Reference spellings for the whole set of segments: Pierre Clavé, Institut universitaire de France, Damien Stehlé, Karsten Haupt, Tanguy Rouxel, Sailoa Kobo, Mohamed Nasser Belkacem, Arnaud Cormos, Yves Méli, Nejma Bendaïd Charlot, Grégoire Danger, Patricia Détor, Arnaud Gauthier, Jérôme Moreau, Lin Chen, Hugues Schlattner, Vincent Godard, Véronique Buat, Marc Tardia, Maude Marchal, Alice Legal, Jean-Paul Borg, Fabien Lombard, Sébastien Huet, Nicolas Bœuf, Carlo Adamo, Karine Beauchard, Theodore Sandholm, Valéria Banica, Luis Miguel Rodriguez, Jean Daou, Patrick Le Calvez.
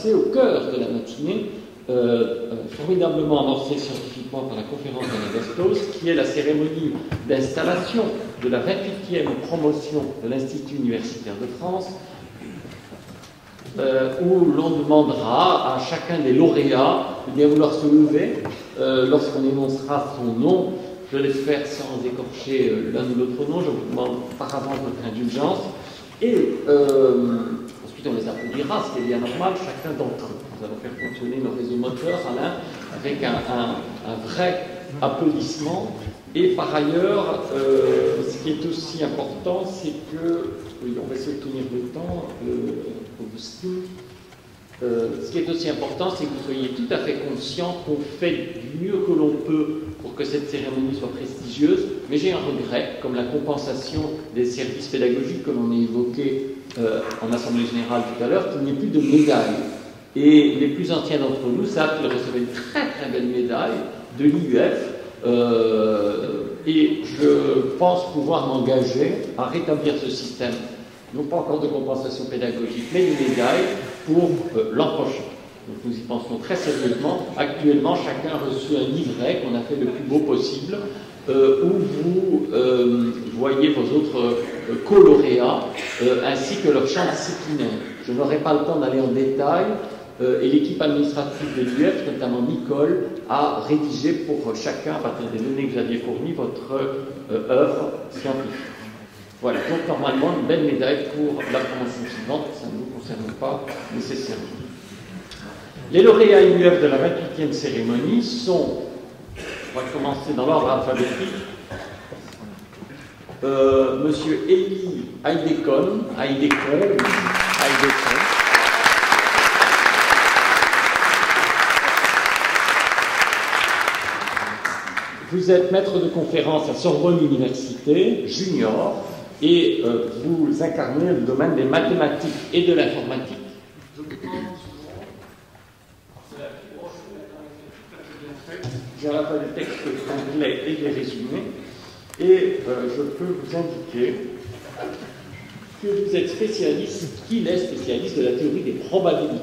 passer au cœur de la matinée, formidablement amorcée scientifiquement par la conférence de Vastos, qui est la cérémonie d'installation de la 28e promotion de l'Institut universitaire de France, où l'on demandera à chacun des lauréats de bien vouloir se lever lorsqu'on énoncera son nom. Je vais le faire sans écorcher l'un ou l'autre nom, je vous demande par avance votre indulgence. Et ensuite on les applaudira, ce qui est bien normal, chacun d'entre eux. Nous allons faire fonctionner nos réseaux moteurs, Alain, avec un vrai applaudissement. Et par ailleurs, ce qui est aussi important, c'est que, oui, on va essayer de tenir le temps, ce qui est aussi important, c'est que vous soyez tout à fait conscient qu'on fait du mieux que l'on peut pour que cette cérémonie soit prestigieuse, mais j'ai un regret, comme la compensation des services pédagogiques que l'on a évoqué en Assemblée Générale tout à l'heure, qu'il n'y ait plus de médaille. Et les plus anciens d'entre nous savent qu'ils recevaient une très très belle médaille de l'IUF, et je pense pouvoir m'engager à rétablir ce système, non pas encore de compensation pédagogique, mais une médaille pour l'an prochain. Donc nous y pensons très sérieusement. Actuellement, chacun a reçu un livret qu'on a fait le plus beau possible, où vous voyez vos autres coloréats, ainsi que leur champ disciplinaire. Je n'aurai pas le temps d'aller en détail, et l'équipe administrative de l'UF, notamment Nicole, a rédigé pour chacun, à partir des données que vous aviez fournies, votre œuvre scientifique. Voilà, donc normalement une belle médaille pour la promotion suivante, ça ne nous concerne pas nécessairement. Les lauréats IUF de la 28e cérémonie sont, on va commencer dans l'ordre alphabétique, monsieur Elie Aidekon, vous êtes maître de conférence à Sorbonne Université, junior, et vous incarnez le domaine des mathématiques et de l'informatique. J'ai à la fois des textes anglais et des résumés, et je peux vous indiquer que vous êtes spécialiste, qu'il est spécialiste de la théorie des probabilités.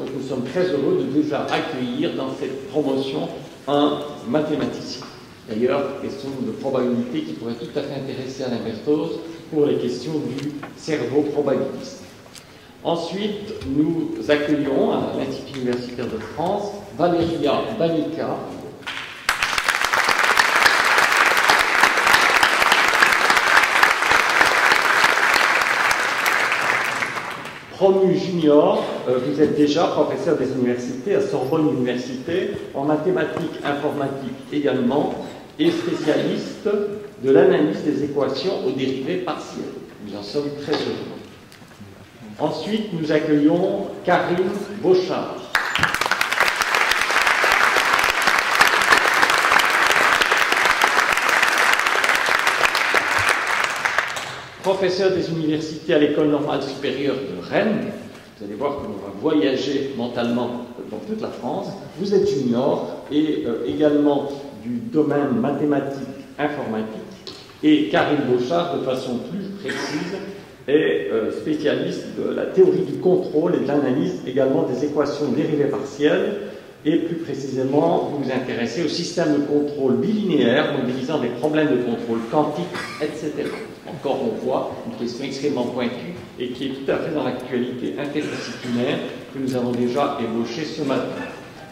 Donc nous sommes très heureux de déjà accueillir dans cette promotion un mathématicien. D'ailleurs, question de probabilité qui pourrait tout à fait intéresser Alain Berthoz pour les questions du cerveau probabiliste. Ensuite, nous accueillons à l'Institut universitaire de France Valéria Banica, promu junior, vous êtes déjà professeur des universités à Sorbonne Université en mathématiques, informatique également, et spécialiste de l'analyse des équations aux dérivées partielles. Nous en sommes très heureux. Ensuite, nous accueillons Karine Beauchard, professeur des universités à l'École normale supérieure de Rennes. Vous allez voir qu'on va voyager mentalement dans toute la France. Vous êtes junior et également du domaine mathématique informatique. Et Karine Beauchard, de façon plus précise, est spécialiste de la théorie du contrôle et de l'analyse également des équations dérivées partielles. Et plus précisément, vous vous intéressez au système de contrôle bilinéaire mobilisant des problèmes de contrôle quantique, etc. Encore, on voit une question extrêmement pointue et qui est tout à fait dans l'actualité interdisciplinaire que nous avons déjà ébauchée ce matin.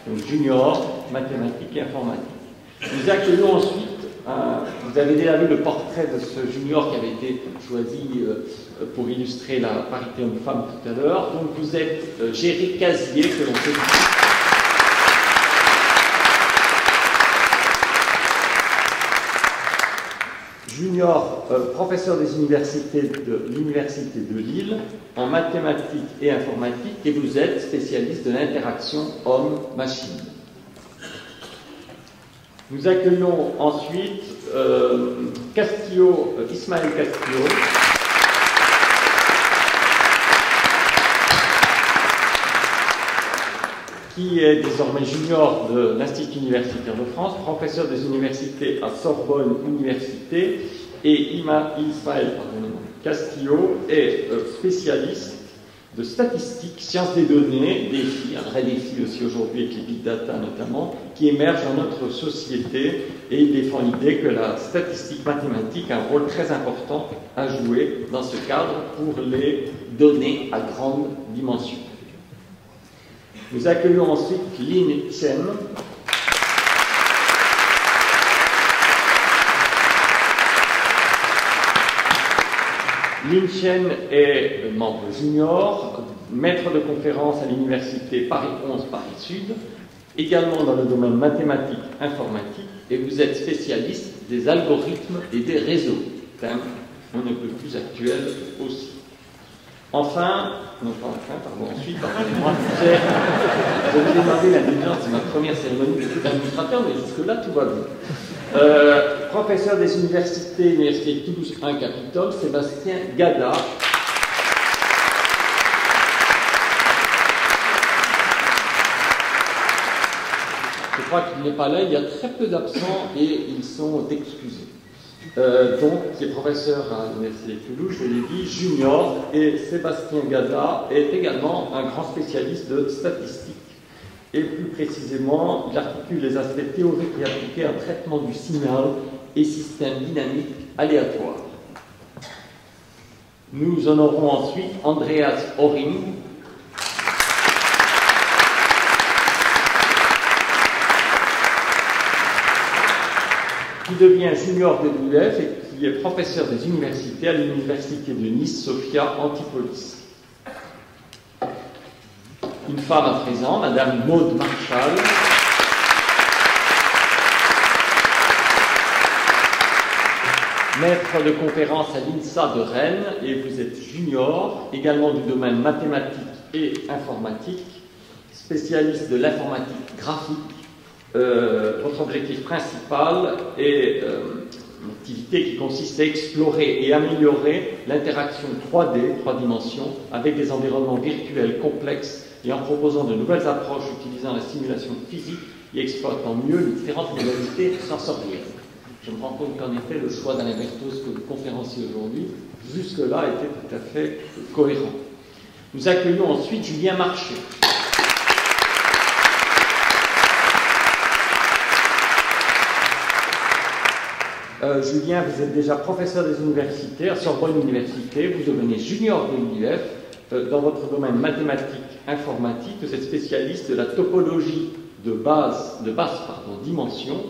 Donc, junior, mathématiques et informatique. Nous accueillons ensuite, vous avez déjà vu le portrait de ce junior qui avait été choisi pour illustrer la parité homme-femme tout à l'heure. Donc, vous êtes Géric Cassier, que l'on peut... junior, professeur des universités de l'Université de Lille en mathématiques et informatique, et vous êtes spécialiste de l'interaction homme-machine. Nous accueillons ensuite Ismaël Castillo, qui est désormais junior de l'Institut universitaire de France, professeur des universités à Sorbonne Université, et Ismaël Castillo est spécialiste de statistiques, sciences des données, défi, un vrai défi aussi aujourd'hui avec les big data notamment, qui émerge dans notre société, et il défend l'idée que la statistique mathématique a un rôle très important à jouer dans ce cadre pour les données à grande dimension. Nous accueillons ensuite Lin Chen, Lin Chen est membre junior, maître de conférence à l'université Paris 11 Paris Sud, également dans le domaine mathématique informatique, et vous êtes spécialiste des algorithmes et des réseaux, thème on ne peut plus actuel aussi. Enfin, non pas enfin, pardon, ensuite, pardonnez-moi, je vous ai demandé la dédicace, c'est ma première cérémonie d'administrateur, mais jusque-là tout va bien. Professeur des universités, l'université de Toulouse 1 Capitole, Sébastien Gada. Je crois qu'il n'est pas là, il y a très peu d'absents et ils sont excusés. Donc, qui est professeur à l'université de Toulouse, je l'ai dit, junior, et Sébastien Gada est également un grand spécialiste de statistiques. Et plus précisément, il articule les aspects théoriques et appliqués à un traitement du signal et système dynamique aléatoire. Nous honorons ensuite Andreas Orini, qui devient junior de l'UF et qui est professeur des universités à l'université de Nice, Sophia Antipolis. Une femme à présent, Madame Maude Marchal, maître de conférence à l'INSA de Rennes, et vous êtes junior, également du domaine mathématique et informatique, spécialiste de l'informatique graphique. Votre objectif principal est une activité qui consiste à explorer et améliorer l'interaction 3D, 3 dimensions, avec des environnements virtuels complexes et en proposant de nouvelles approches utilisant la simulation physique et exploitant mieux les différentes modalités sensorielles. Je me rends compte qu'en effet, le choix d'Alain Berthos que vous conférenciez aujourd'hui, jusque-là, était tout à fait cohérent. Nous accueillons ensuite Julien Marchais, Julien, vous êtes déjà professeur des universités à Sorbonne Université, vous devenez junior de l'UF. Dans votre domaine mathématique informatique, vous êtes spécialiste de la topologie de basse dimension.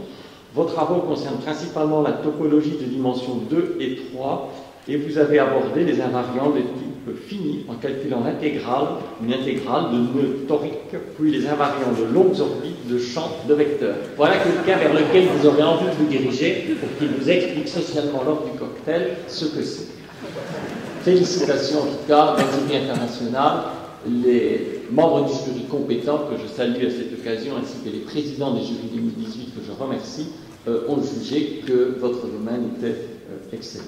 Vos travaux concernent principalement la topologie de dimensions 2 et 3 et vous avez abordé les invariants de type fini en calculant l'intégrale, une intégrale de nœuds toriques, puis les invariants de longues orbites de champs de vecteurs. Voilà quelqu'un vers lequel vous aurez envie de vous diriger pour qu'il vous explique socialement lors du cocktail ce que c'est. Félicitations en tout cas dans le jury international, les membres du jury compétents que je salue à cette occasion ainsi que les présidents des jurys 2018 que je remercie ont jugé que votre domaine était excellent.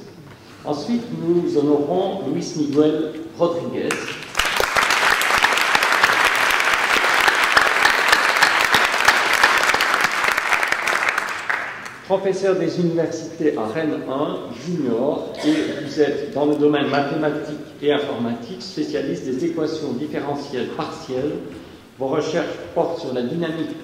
Ensuite, nous honorons Luis Miguel Rodriguez, professeur des universités à Rennes 1, junior, et vous êtes dans le domaine mathématique et informatique, spécialiste des équations différentielles partielles. Vos recherches portent sur la dynamique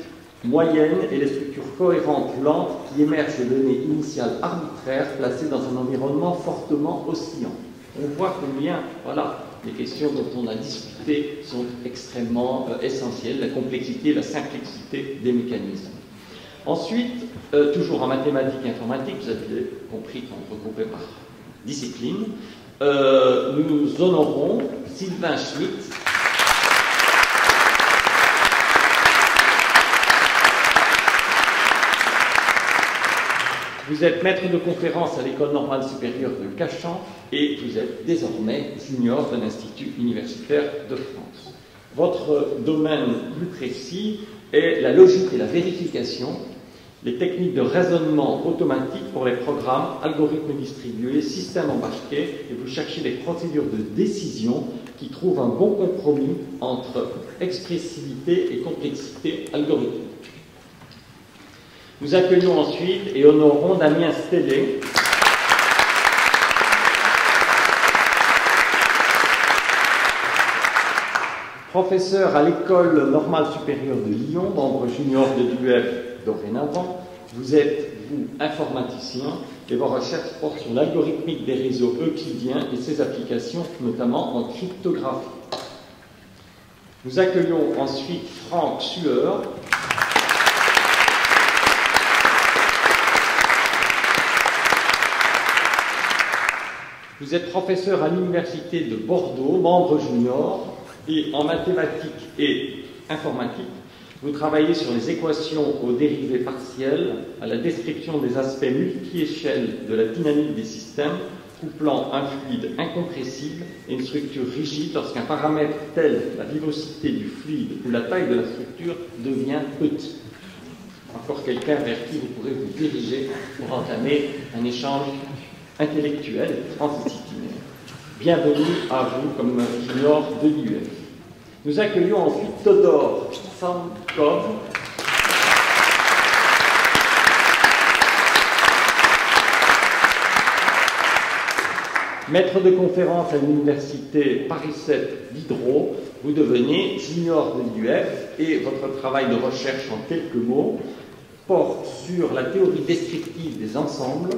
moyenne et les structures cohérentes lentes qui émergent de données initiales arbitraires placées dans un environnement fortement oscillant. On voit combien, voilà, les questions dont on a discuté sont extrêmement essentielles, la complexité et la simplicité des mécanismes. Ensuite, toujours en mathématiques et informatique, vous avez compris qu'on regroupait par discipline, nous honorons Sylvain Schmitt, vous êtes maître de conférence à l'école normale supérieure de Cachan et vous êtes désormais junior de l'Institut universitaire de France. Votre domaine plus précis est la logique et la vérification, les techniques de raisonnement automatique pour les programmes, algorithmes distribués, systèmes embarqués, et vous cherchez les procédures de décision qui trouvent un bon compromis entre expressivité et complexité algorithmique. Nous accueillons ensuite et honorons Damien Stehlé, Professeur à l'École normale supérieure de Lyon, membre junior de l'UF dorénavant, vous êtes, vous, informaticien, et vos recherches portent sur l'algorithmique des réseaux euclidiens et ses applications, notamment en cryptographie. Nous accueillons ensuite Franck Sueur, vous êtes professeur à l'Université de Bordeaux, membre junior, et en mathématiques et informatique, vous travaillez sur les équations aux dérivées partielles, à la description des aspects multi-échelles de la dynamique des systèmes, couplant un fluide incompressible et une structure rigide lorsqu'un paramètre tel la vivacité du fluide ou la taille de la structure devient petit. Encore quelqu'un vers qui vous pourrez vous diriger pour entamer un échange intellectuel et transdisciplinaire. Bienvenue à vous comme junior de l'UF. Nous accueillons ensuite Theodore Sandholm, maître de conférence à l'université Paris 7 Diderot. Vous devenez junior de l'UF et votre travail de recherche en quelques mots porte sur la théorie descriptive des ensembles.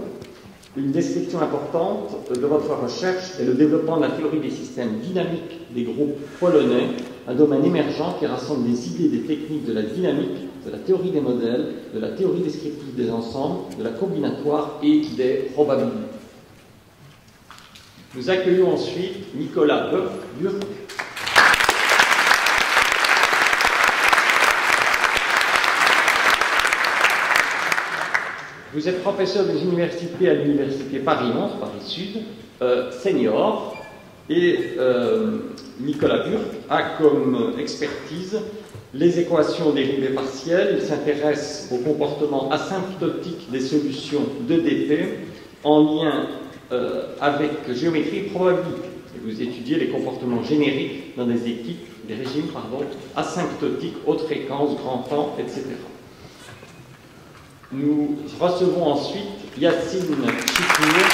Une description importante de votre recherche est le développement de la théorie des systèmes dynamiques des groupes polonais, un domaine émergent qui rassemble des idées et des techniques de la dynamique, de la théorie des modèles, de la théorie descriptive des ensembles, de la combinatoire et des probabilités. Nous accueillons ensuite Nicolas Bœuf, vous êtes professeur des universités à l'université Paris 11, Paris Sud, senior, et Nicolas Bœuf a comme expertise les équations dérivées partielles. Il s'intéresse au comportement asymptotique des solutions de DP en lien avec géométrie probabilique. Et vous étudiez les comportements génériques dans des régimes asymptotiques, haute fréquence, grand temps, etc. Nous recevons ensuite Yacine Chitour,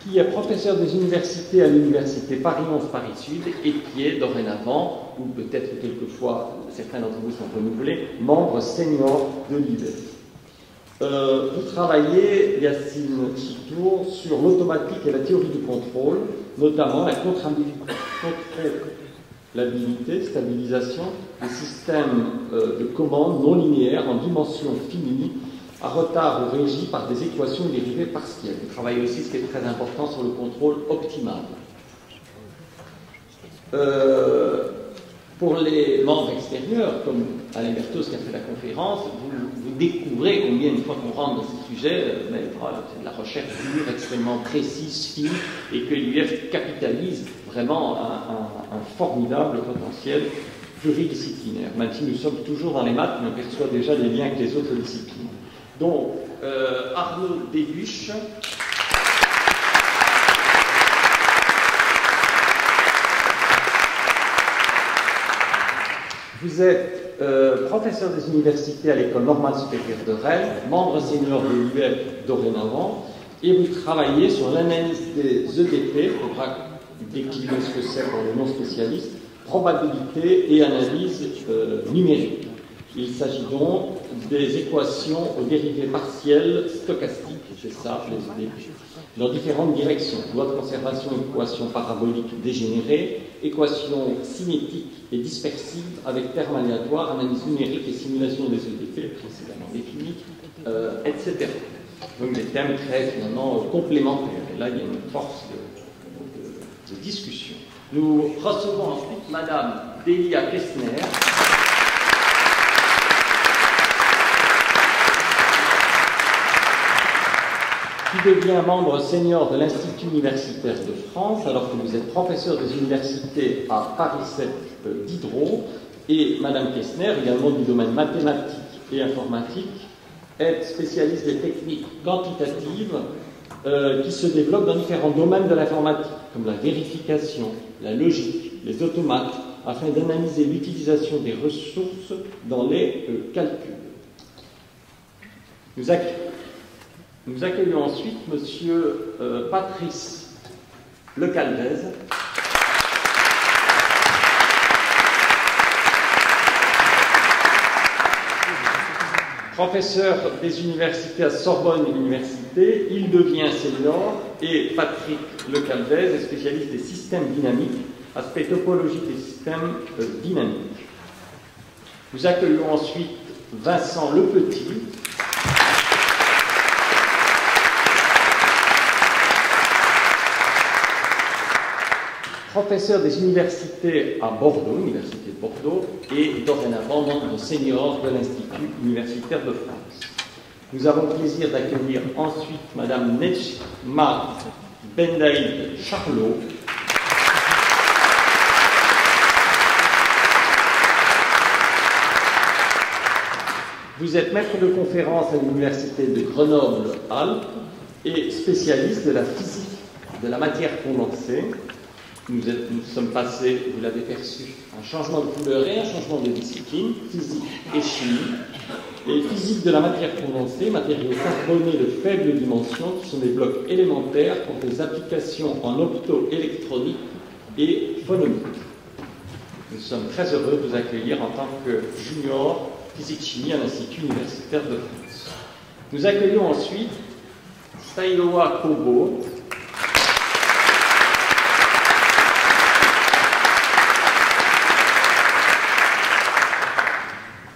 qui est professeur des universités à l'université Paris 11 Paris Sud et qui est dorénavant, ou peut-être quelquefois, certains d'entre vous sont renouvelés, membre senior de l'IBEF. Vous travaillez, Yacine Chitour, sur l'automatique et la théorie du contrôle, notamment la contrôlabilité, stabilisation des systèmes de commandes non linéaires en dimension finie, à retard ou régie par des équations dérivées partielles. Vous travaillez aussi, ce qui est très important, sur le contrôle optimal. Pour les membres extérieurs, comme Alain Berthos qui a fait la conférence, vous découvrez combien, une fois qu'on rentre dans ces sujets, c'est de la recherche pure, extrêmement précise, fine, et que l'UF capitalise vraiment un formidable potentiel pluridisciplinaire. Même si nous sommes toujours dans les maths, on perçoit déjà les liens avec les autres disciplines. Donc, Arnaud Gauthier, vous êtes professeur des universités à l'École normale supérieure de Rennes, membre senior de l'UF dorénavant, et vous travaillez sur l'analyse des EDP, il faudra décliner ce que c'est pour les non-spécialistes, probabilité et analyse numérique. Il s'agit donc des équations aux dérivées partielles stochastiques, c'est ça, les EDP, dans différentes directions. Loi de conservation, équation parabolique dégénérée, équation cinétique et dispersive avec termes aléatoires, analyse numérique et simulation des EDP précédemment définies, etc. Donc des thèmes très finalement complémentaires. Et là, il y a une force de discussion. Nous recevons ensuite Madame Delia Kesner, qui devient membre senior de l'Institut universitaire de France, alors que vous êtes professeur des universités à Paris 7 Diderot, et Madame Kesner, également du domaine mathématique et informatique, est spécialiste des techniques quantitatives qui se développent dans différents domaines de l'informatique, comme la vérification, la logique, les automates, afin d'analyser l'utilisation des ressources dans les calculs. Nous Nous accueillons ensuite Monsieur Patrice Le Calvez. Professeur des universités à Sorbonne Université, il devient enseignant et Patrick Le Calvez est spécialiste des systèmes dynamiques, aspect topologique des systèmes dynamiques. Nous accueillons ensuite Vincent Le Petit, professeur des universités à Bordeaux, Université de Bordeaux, et dorénavant membre senior de l'Institut universitaire de France. Nous avons le plaisir d'accueillir ensuite Madame Nejma Bendaïd Charlot, vous êtes maître de conférence à l'Université de Grenoble-Alpes et spécialiste de la physique de la matière condensée. Nous sommes passés, vous l'avez perçu, un changement de couleur et un changement de discipline, physique et chimie, et physique de la matière condensée, matériaux carbonés de faible dimension, qui sont des blocs élémentaires pour des applications en optoélectronique et phonomique. Nous sommes très heureux de vous accueillir en tant que junior physique-chimie à l'Institut universitaire de France. Nous accueillons ensuite Sailoa Kobo,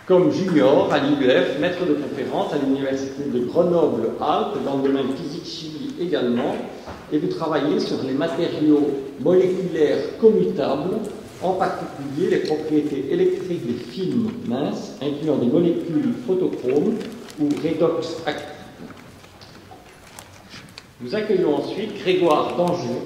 comme junior à l'IUF, maître de conférence à l'Université de Grenoble-Alpes, dans le domaine physique-chimie également, et vous travaillez sur les matériaux moléculaires commutables, en particulier les propriétés électriques des films minces, incluant des molécules photochromes ou redox actifs. Nous accueillons ensuite Grégoire Danger,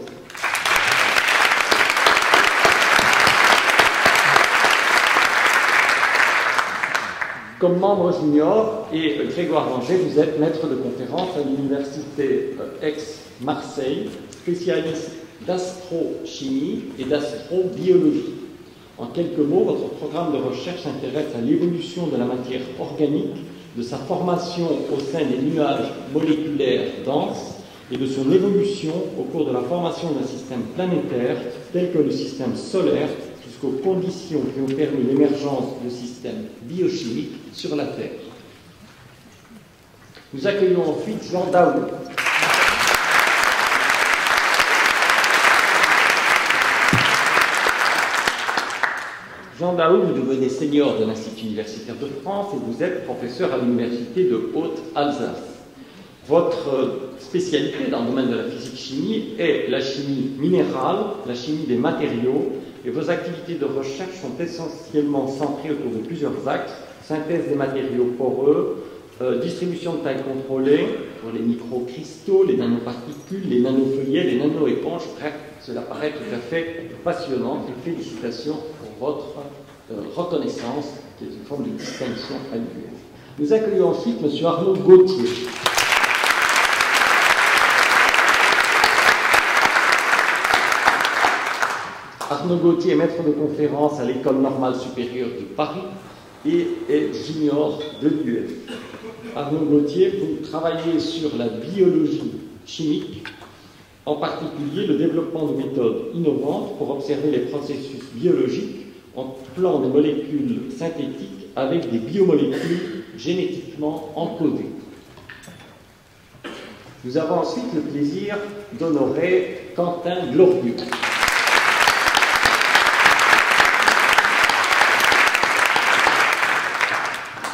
comme membre junior, et Grégoire Danger, vous êtes maître de conférence à l'Université Aix-Marseille, spécialiste d'astrochimie et d'astrobiologie. En quelques mots, votre programme de recherche s'intéresse à l'évolution de la matière organique, de sa formation au sein des nuages moléculaires denses et de son évolution au cours de la formation d'un système planétaire tel que le système solaire, jusqu'aux conditions qui ont permis l'émergence de systèmes biochimiques sur la Terre. Nous accueillons ensuite Jean Daou, vous devenez senior de l'Institut universitaire de France et vous êtes professeur à l'Université de Haute-Alsace. Votre spécialité dans le domaine de la physique-chimie est la chimie minérale, la chimie des matériaux, et vos activités de recherche sont essentiellement centrées autour de plusieurs axes: synthèse des matériaux poreux, distribution de taille contrôlée pour les microcristaux, les nanoparticules, les nanofeuillets, les nanoéponges. Bref, cela paraît tout à fait passionnant et félicitations pour votre reconnaissance, qui est une forme de distinction annuelle. Nous accueillons ensuite M. Arnaud Gauthier, est maître de conférence à l'École normale supérieure de Paris et est junior de l'UF. Arnaud Gauthier, vous travaillez sur la biologie chimique, en particulier le développement de méthodes innovantes pour observer les processus biologiques en plan des molécules synthétiques avec des biomolécules génétiquement encodées. Nous avons ensuite le plaisir d'honorer Quentin Glorieux,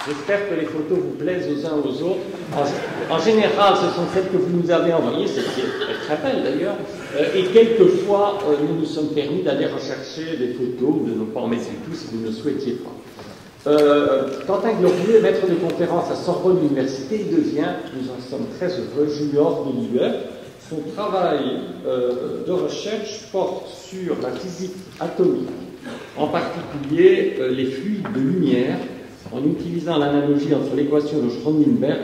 j'espère que les photos vous plaisent aux uns aux autres. En général, ce sont celles que vous nous avez envoyées, celles qui sont très belles d'ailleurs, et quelquefois, nous nous sommes permis d'aller rechercher des photos, de ne pas en mettre du tout si vous ne le souhaitiez pas. Quentin Glorieux est maître de conférence à Sorbonne Université, il devient, nous en sommes très heureux, junior de l'IUF. Son travail de recherche porte sur la physique atomique, en particulier les fluides de lumière, en utilisant l'analogie entre l'équation de Schrödinger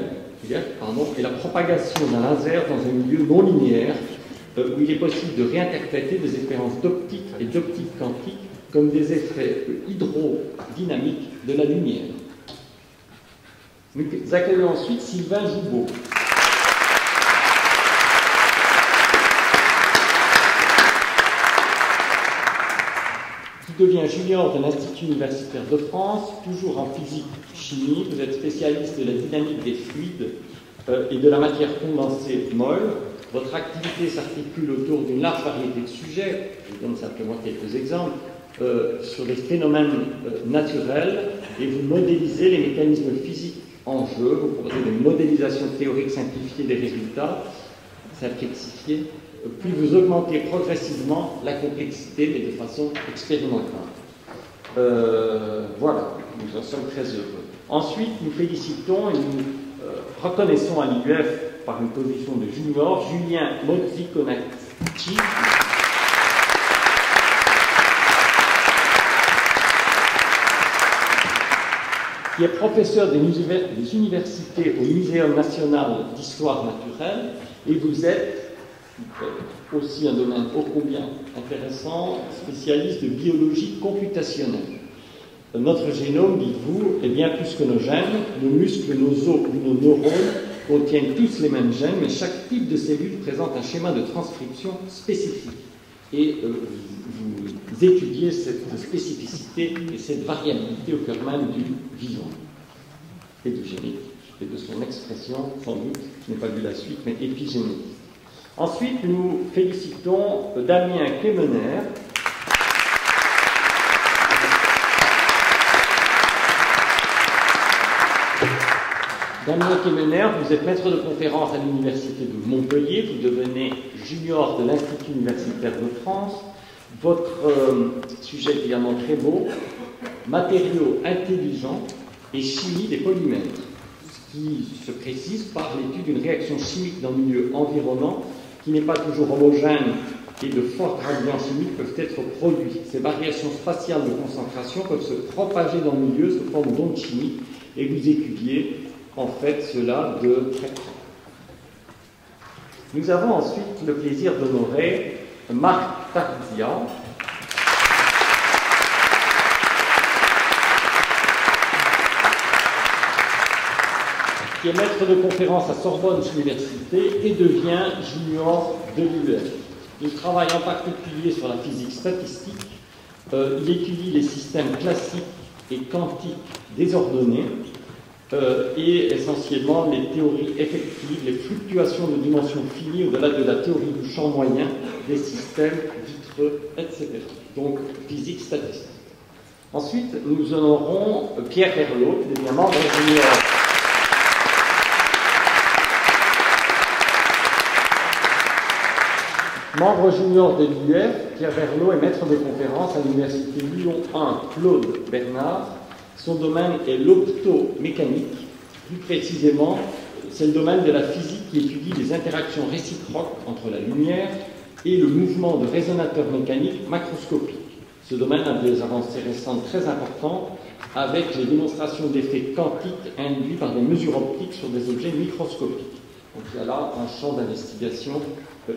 et la propagation d'un laser dans un milieu non linéaire, où il est possible de réinterpréter des expériences d'optique et d'optique quantique comme des effets hydrodynamiques de la lumière. Nous accueillons ensuite Sylvain Joubeau, devient junior de l'Institut universitaire de France, toujours en physique-chimie. Vous êtes spécialiste de la dynamique des fluides et de la matière condensée molle. Votre activité s'articule autour d'une large variété de sujets, je vous donne simplement quelques exemples, sur les phénomènes naturels, et vous modélisez les mécanismes physiques en jeu, vous proposez des modélisations théoriques simplifiées des résultats, simplifiées, puis vous augmentez progressivement la complexité, mais de façon expérimentale. Voilà, nous en sommes très heureux. Ensuite, nous félicitons et nous reconnaissons à l'IUF par une position de junior, Julien Mozzi Konakti, qui est professeur des universités au Muséum national d'histoire naturelle, et vous êtes aussi un domaine ô combien intéressant, spécialiste de biologie computationnelle. Notre génome, dites-vous, est bien plus que nos gènes, nos muscles, nos os ou nos neurones contiennent tous les mêmes gènes, mais chaque type de cellule présente un schéma de transcription spécifique. Et vous étudiez cette spécificité et cette variabilité au cœur même du vivant et du génique, et de son expression, sans doute, je n'ai pas vu la suite, mais épigénique. Ensuite, nous félicitons Damien Kemener, Damien Kemener, vous êtes maître de conférence à l'Université de Montpellier, vous devenez junior de l'Institut universitaire de France. Votre sujet est également très beau, matériaux intelligents et chimie des polymères, ce qui se précise par l'étude d'une réaction chimique dans le milieu environnant qui n'est pas toujours homogène et de fortes gradients chimiques peuvent être produits. Ces variations spatiales de concentration peuvent se propager dans le milieu sous forme d'ondes chimiques et vous étudiez en fait cela de très près. Nous avons ensuite le plaisir d'honorer Marc Tardia, qui est maître de conférence à Sorbonne Université et devient junior de l'UF. Il travaille en particulier sur la physique statistique, il étudie les systèmes classiques et quantiques désordonnés, et essentiellement les théories effectives, les fluctuations de dimension finie au-delà de la théorie du champ moyen, des systèmes vitreux, etc. Donc physique statistique. Ensuite, nous honorons Pierre Herlot, qui devient membre junior de l'UF. Pierre Herlot est maître de conférence à l'université Lyon 1 Claude Bernard. Son domaine est l'optomécanique, plus précisément, c'est le domaine de la physique qui étudie les interactions réciproques entre la lumière et le mouvement de résonateurs mécaniques macroscopiques. Ce domaine a des avancées récentes très importantes avec les démonstrations d'effets quantiques induits par des mesures optiques sur des objets microscopiques. Donc il y a là un champ d'investigation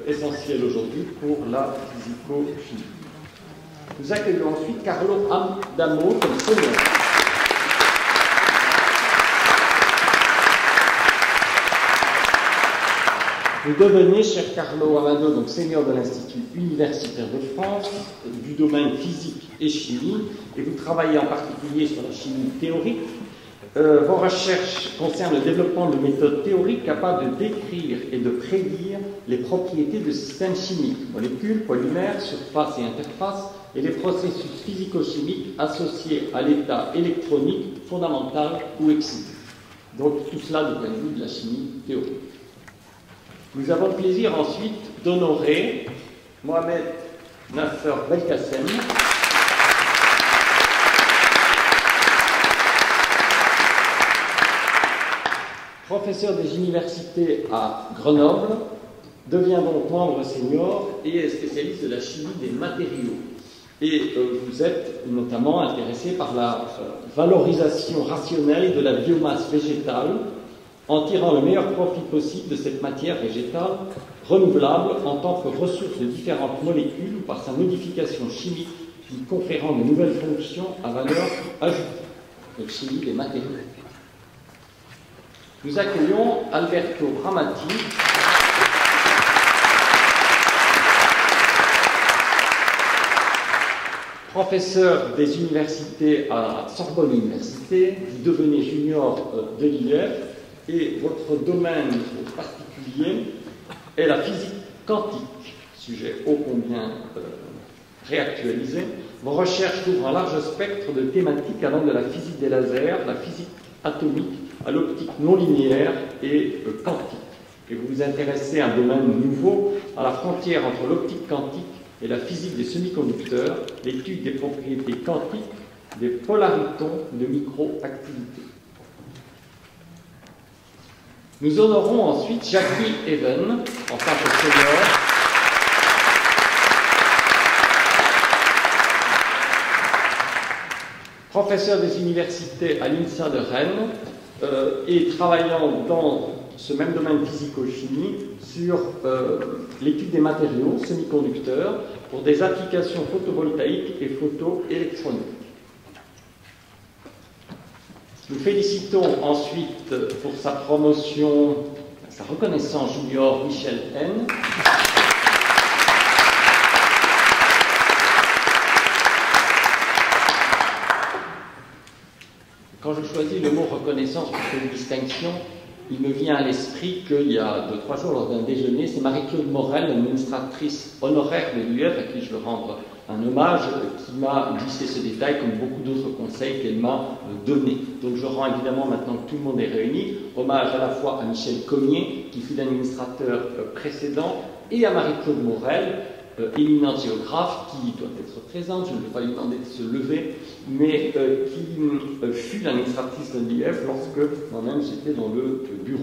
essentiel aujourd'hui pour la physico-chimie. Nous accueillons ensuite Carlo Adamo comme senior. Vous devenez, cher Carlo Adamo, donc senior de l'Institut universitaire de France, du domaine physique et chimie, et vous travaillez en particulier sur la chimie théorique. Vos recherches concernent le développement de méthodes théoriques capables de décrire et de prédire les propriétés de systèmes chimiques, molécules, polymères, surfaces et interfaces, et les processus physico-chimiques associés à l'état électronique fondamental ou excité. Donc tout cela du point de vue de la chimie théorique. Nous avons le plaisir ensuite d'honorer Mohamed Nasser Belkacem, professeur des universités à Grenoble, devient donc membre senior et est spécialiste de la chimie des matériaux. Et vous êtes notamment intéressé par la valorisation rationnelle de la biomasse végétale, en tirant le meilleur profit possible de cette matière végétale renouvelable en tant que ressource de différentes molécules ou par sa modification chimique lui conférant de nouvelles fonctions à valeur ajoutée. Donc chimie des matériaux. Nous accueillons Alberto Ramati, professeur des universités à Sorbonne Université, vous devenez junior de l'IEF et votre domaine particulier est la physique quantique, sujet ô combien réactualisé. Vos recherches couvrent un large spectre de thématiques allant de la physique des lasers, la physique atomique à l'optique non linéaire et quantique. Et vous vous intéressez à un domaine nouveau, à la frontière entre l'optique quantique et la physique des semi-conducteurs, l'étude des propriétés quantiques des polaritons de microactivité. Nous honorons ensuite Jackie Even en tant que senior. Professeur des universités à l'INSA de Rennes et travaillant dans ce même domaine physico-chimie sur l'étude des matériaux semi-conducteurs pour des applications photovoltaïques et photoélectroniques. Nous félicitons ensuite pour sa promotion, sa reconnaissance junior Michel N. Quand je choisis le mot reconnaissance pour cette distinction, il me vient à l'esprit qu'il y a 2 ou 3 jours, lors d'un déjeuner, c'est Marie-Claude Morel, l'administratrice honoraire de l'UEF, à qui je veux rendre un hommage, qui m'a glissé ce détail, comme beaucoup d'autres conseils qu'elle m'a donnés. Donc je rends évidemment, maintenant que tout le monde est réuni, hommage à la fois à Michel Cognier, qui fut l'administrateur précédent, et à Marie-Claude Morel, éminente géographe, qui doit être présente, je ne vais pas lui demander de se lever, mais qui fut l'administratrice de l'IEF lorsque moi-même j'étais dans le bureau.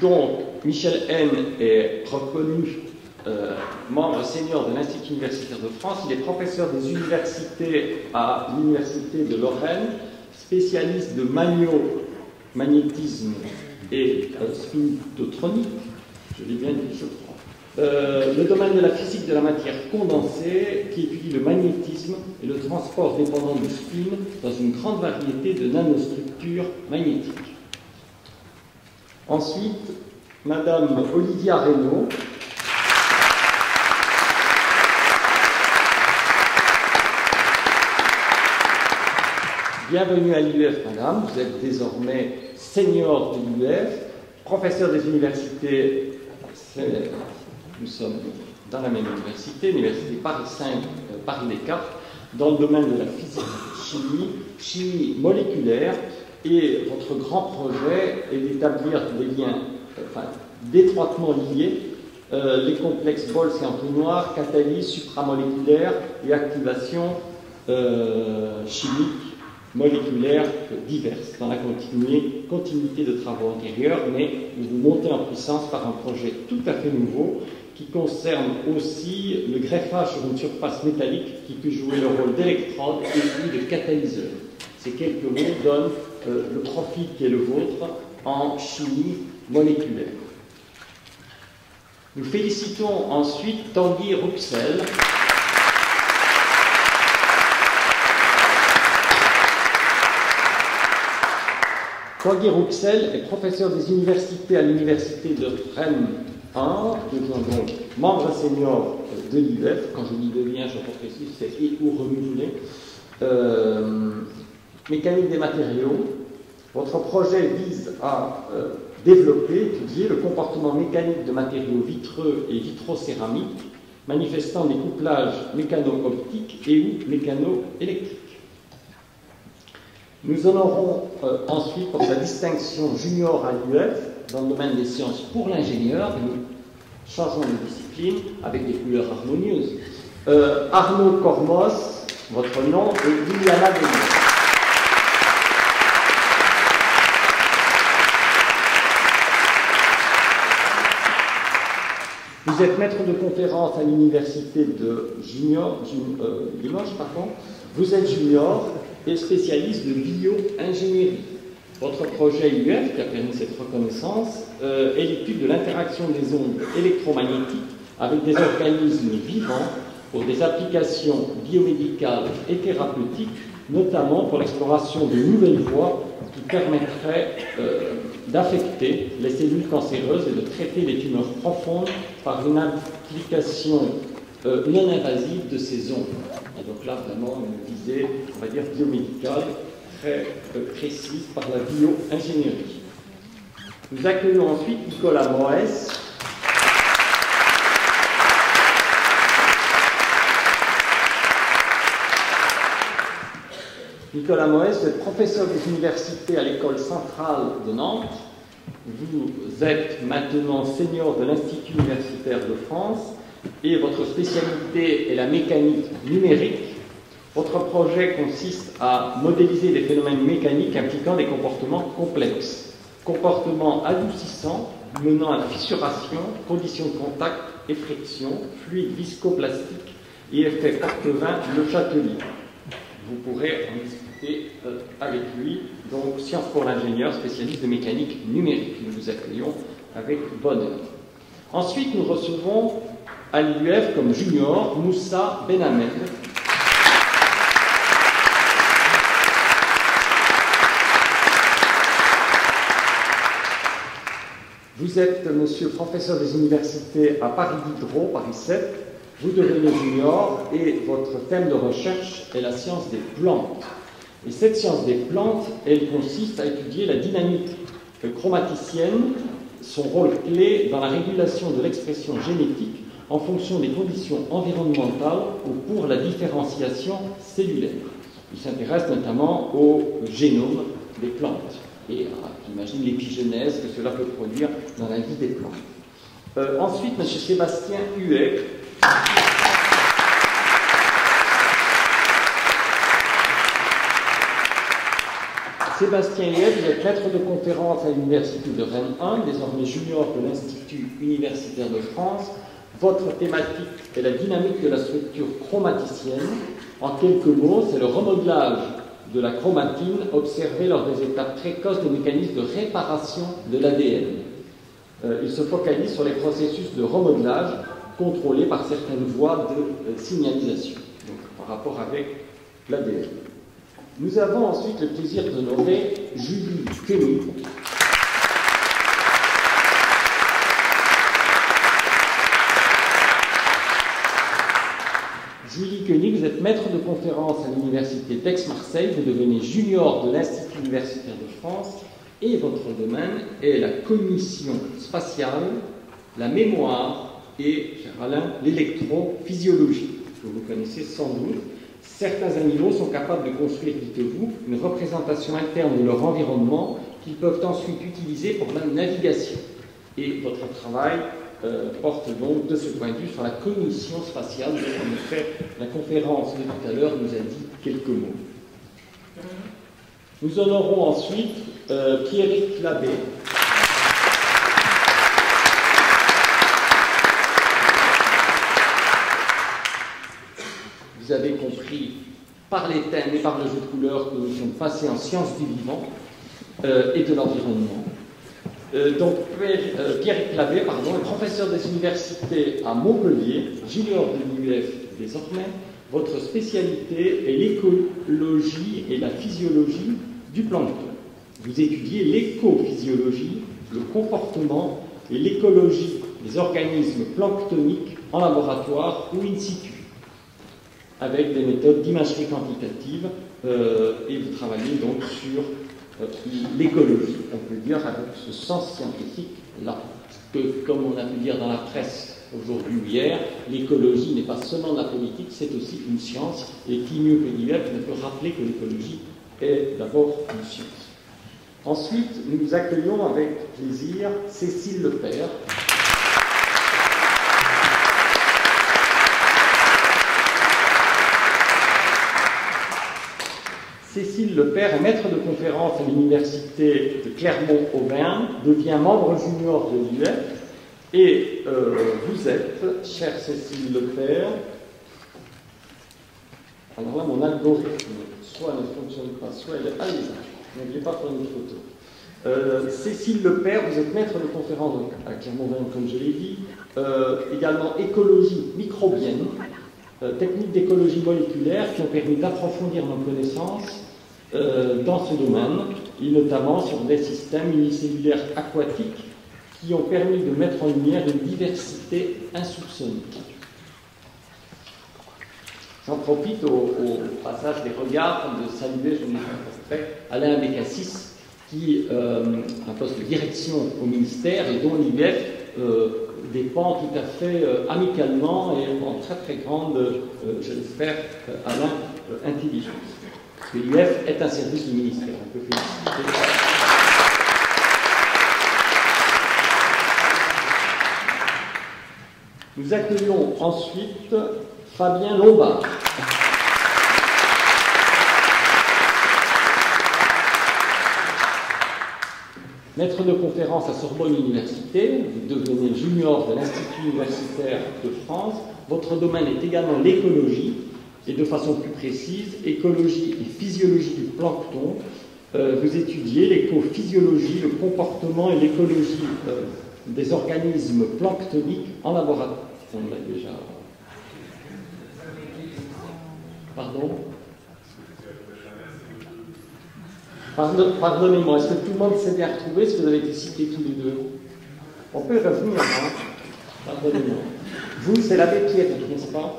Donc, Michel N est reconnu membre senior de l'Institut universitaire de France. Il est professeur des universités à l'Université de Lorraine, spécialiste de magnétisme et spintronique, je l'ai bien dit, je crois. Le domaine de la physique de la matière condensée qui étudie le magnétisme et le transport dépendant du spin dans une grande variété de nanostructures magnétiques. Ensuite, Madame Olivia Reynaud, bienvenue à l'UEF, madame. Vous êtes désormais senior de l'UEF, professeur des universités. Nous sommes dans la même université, l'université Paris 5, Paris Descartes, dans le domaine de la physique, chimie moléculaire. Et votre grand projet est d'établir des liens, enfin, d'étroitement liés, les complexes Bols et entonnoirs, catalyse supramoléculaire et activation chimique moléculaires diverses, dans la continuité de travaux antérieurs, mais vous montez en puissance par un projet tout à fait nouveau qui concerne aussi le greffage sur une surface métallique qui peut jouer le rôle d'électrode et celui de catalyseur. Ces quelques mots donnent le profil qui est le vôtre en chimie moléculaire. Nous félicitons ensuite Tanguy Rouxel, Tanguy Rouxel est professeur des universités à l'université de Rennes 1, devient donc membre senior de l'UEF. Quand je dis devient, je précise, c'est et ou renouvelé. Mécanique des matériaux. Votre projet vise à développer, étudier le comportement mécanique de matériaux vitreux et vitrocéramiques, manifestant des couplages mécano-optiques et ou mécano-électriques. Nous honorons ensuite pour sa distinction junior à l'UEF dans le domaine des sciences pour l'ingénieur. Nous changeons de discipline avec des couleurs harmonieuses. Arnaud Cormos, votre nom, et Liliana Denis. Vous êtes maître de conférence à l'université de Limoges, pardon. Vous êtes junior et spécialiste de bio-ingénierie. Votre projet UEF, qui a permis cette reconnaissance, est l'étude de l'interaction des ondes électromagnétiques avec des organismes vivants pour des applications biomédicales et thérapeutiques notamment pour l'exploration de nouvelles voies qui permettraient d'affecter les cellules cancéreuses et de traiter les tumeurs profondes par une application non invasive de ces ondes. Et donc là, vraiment, une visée, on va dire, biomédicale très précise par la bio-ingénierie. Nous accueillons ensuite Nicolas Moès. Nicolas Moès, vous êtes professeur des universités à l'école centrale de Nantes. Vous êtes maintenant senior de l'Institut universitaire de France et votre spécialité est la mécanique numérique. Votre projet consiste à modéliser des phénomènes mécaniques impliquant des comportements complexes. Comportements adoucissants menant à la fissuration, conditions de contact et friction, fluide viscoplastique et effet Portevin le Châtelier. Vous pourrez en discuter avec lui. Donc, Sciences pour l'ingénieur, spécialiste de mécanique numérique. Nous vous accueillons avec bonheur. Ensuite, nous recevons à l'UF comme junior Moussa Benhamed. Vous êtes monsieur professeur des universités à Paris Diderot, Paris 7. Vous devenez junior et votre thème de recherche est la science des plantes. Et cette science des plantes, elle consiste à étudier la dynamique chromaticienne, son rôle clé dans la régulation de l'expression génétique en fonction des conditions environnementales ou pour la différenciation cellulaire. Il s'intéresse notamment au génome des plantes et j'imagine l'épigenèse que cela peut produire dans la vie des plantes. Ensuite, M. Sébastien Huet. Sébastien Huet, vous êtes maître de conférence à l'Université de Rennes 1, désormais junior de l'Institut universitaire de France. Votre thématique est la dynamique de la structure chromaticienne. En quelques mots, c'est le remodelage de la chromatine observée lors des étapes précoces des mécanismes de réparation de l'ADN. Il se focalise sur les processus de remodelage contrôlés par certaines voies de signalisation, donc en rapport avec l'ADN. Nous avons ensuite le plaisir d'honorer Julie Koenig. Julie Koenig, vous êtes maître de conférence à l'Université d'Aix-Marseille, vous devenez junior de l'Institut universitaire de France et votre domaine est la cognition spatiale, la mémoire et, cher Alain, l'électrophysiologie, que vous connaissez sans doute. Certains animaux sont capables de construire, dites-vous, une représentation interne de leur environnement qu'ils peuvent ensuite utiliser pour la navigation. Et votre travail porte donc de ce point de vue sur la cognition spatiale. En effet, la conférence de tout à l'heure nous a dit quelques mots. Nous honorons ensuite Pierre Clavé. Vous avez compris par les thèmes et par le jeu de couleurs que nous sommes passés en sciences du vivant et de l'environnement. Donc Pierre Clavé, est professeur des universités à Montpellier, junior de l'UF désormais. Votre spécialité est l'écologie et la physiologie du plancton. Vous étudiez l'écophysiologie, le comportement et l'écologie des organismes planctoniques en laboratoire ou in situ, avec des méthodes d'imagerie quantitative et vous travaillez donc sur l'écologie, on peut dire, avec ce sens scientifique-là. Que, comme on a pu dire dans la presse aujourd'hui ou hier, l'écologie n'est pas seulement de la politique, c'est aussi une science, et qui mieux que l'hiver ne peut rappeler que l'écologie est d'abord une science. Ensuite, nous accueillons avec plaisir Cécile Le Père. Cécile Le Père est maître de conférence à l'université de Clermont-Auvergne, devient membre junior de l'UF et vous êtes, chère Cécile Le Père, alors là mon algorithme soit ne fonctionne pas, soit elle est à l'usage, n'oubliez pas de prendre une photo. Cécile Le Père, vous êtes maître de conférence à Clermont-Auvergne comme je l'ai dit, également écologie microbienne. techniques d'écologie moléculaire qui ont permis d'approfondir nos connaissances dans ce domaine, et notamment sur des systèmes unicellulaires aquatiques qui ont permis de mettre en lumière une diversité insoupçonnée. J'en profite au passage des regards de saluer, je vous respecte, Alain Bécassis, qui a un poste de direction au ministère et dont l'IBF dépend tout à fait amicalement et en très très grande, je l'espère, Alain, intelligence. L'IBF est un service du ministère. On peut féliciter. Nous accueillons ensuite Fabien Lombard. Maître de conférence à Sorbonne Université, vous devenez junior de l'Institut universitaire de France. Votre domaine est également l'écologie, et de façon plus précise, écologie et physiologie du plancton. Vous étudiez l'éco-physiologie, le comportement et l'écologie des organismes planctoniques en laboratoire. On l'a déjà. Pardon? Pardonnez-moi, est-ce que tout le monde s'est bien retrouvé? Est-ce que vous avez été cités tous les deux? On peut revenir, hein? Pardonnez-moi. Vous, c'est l'abbé Pierre, n'est-ce pas?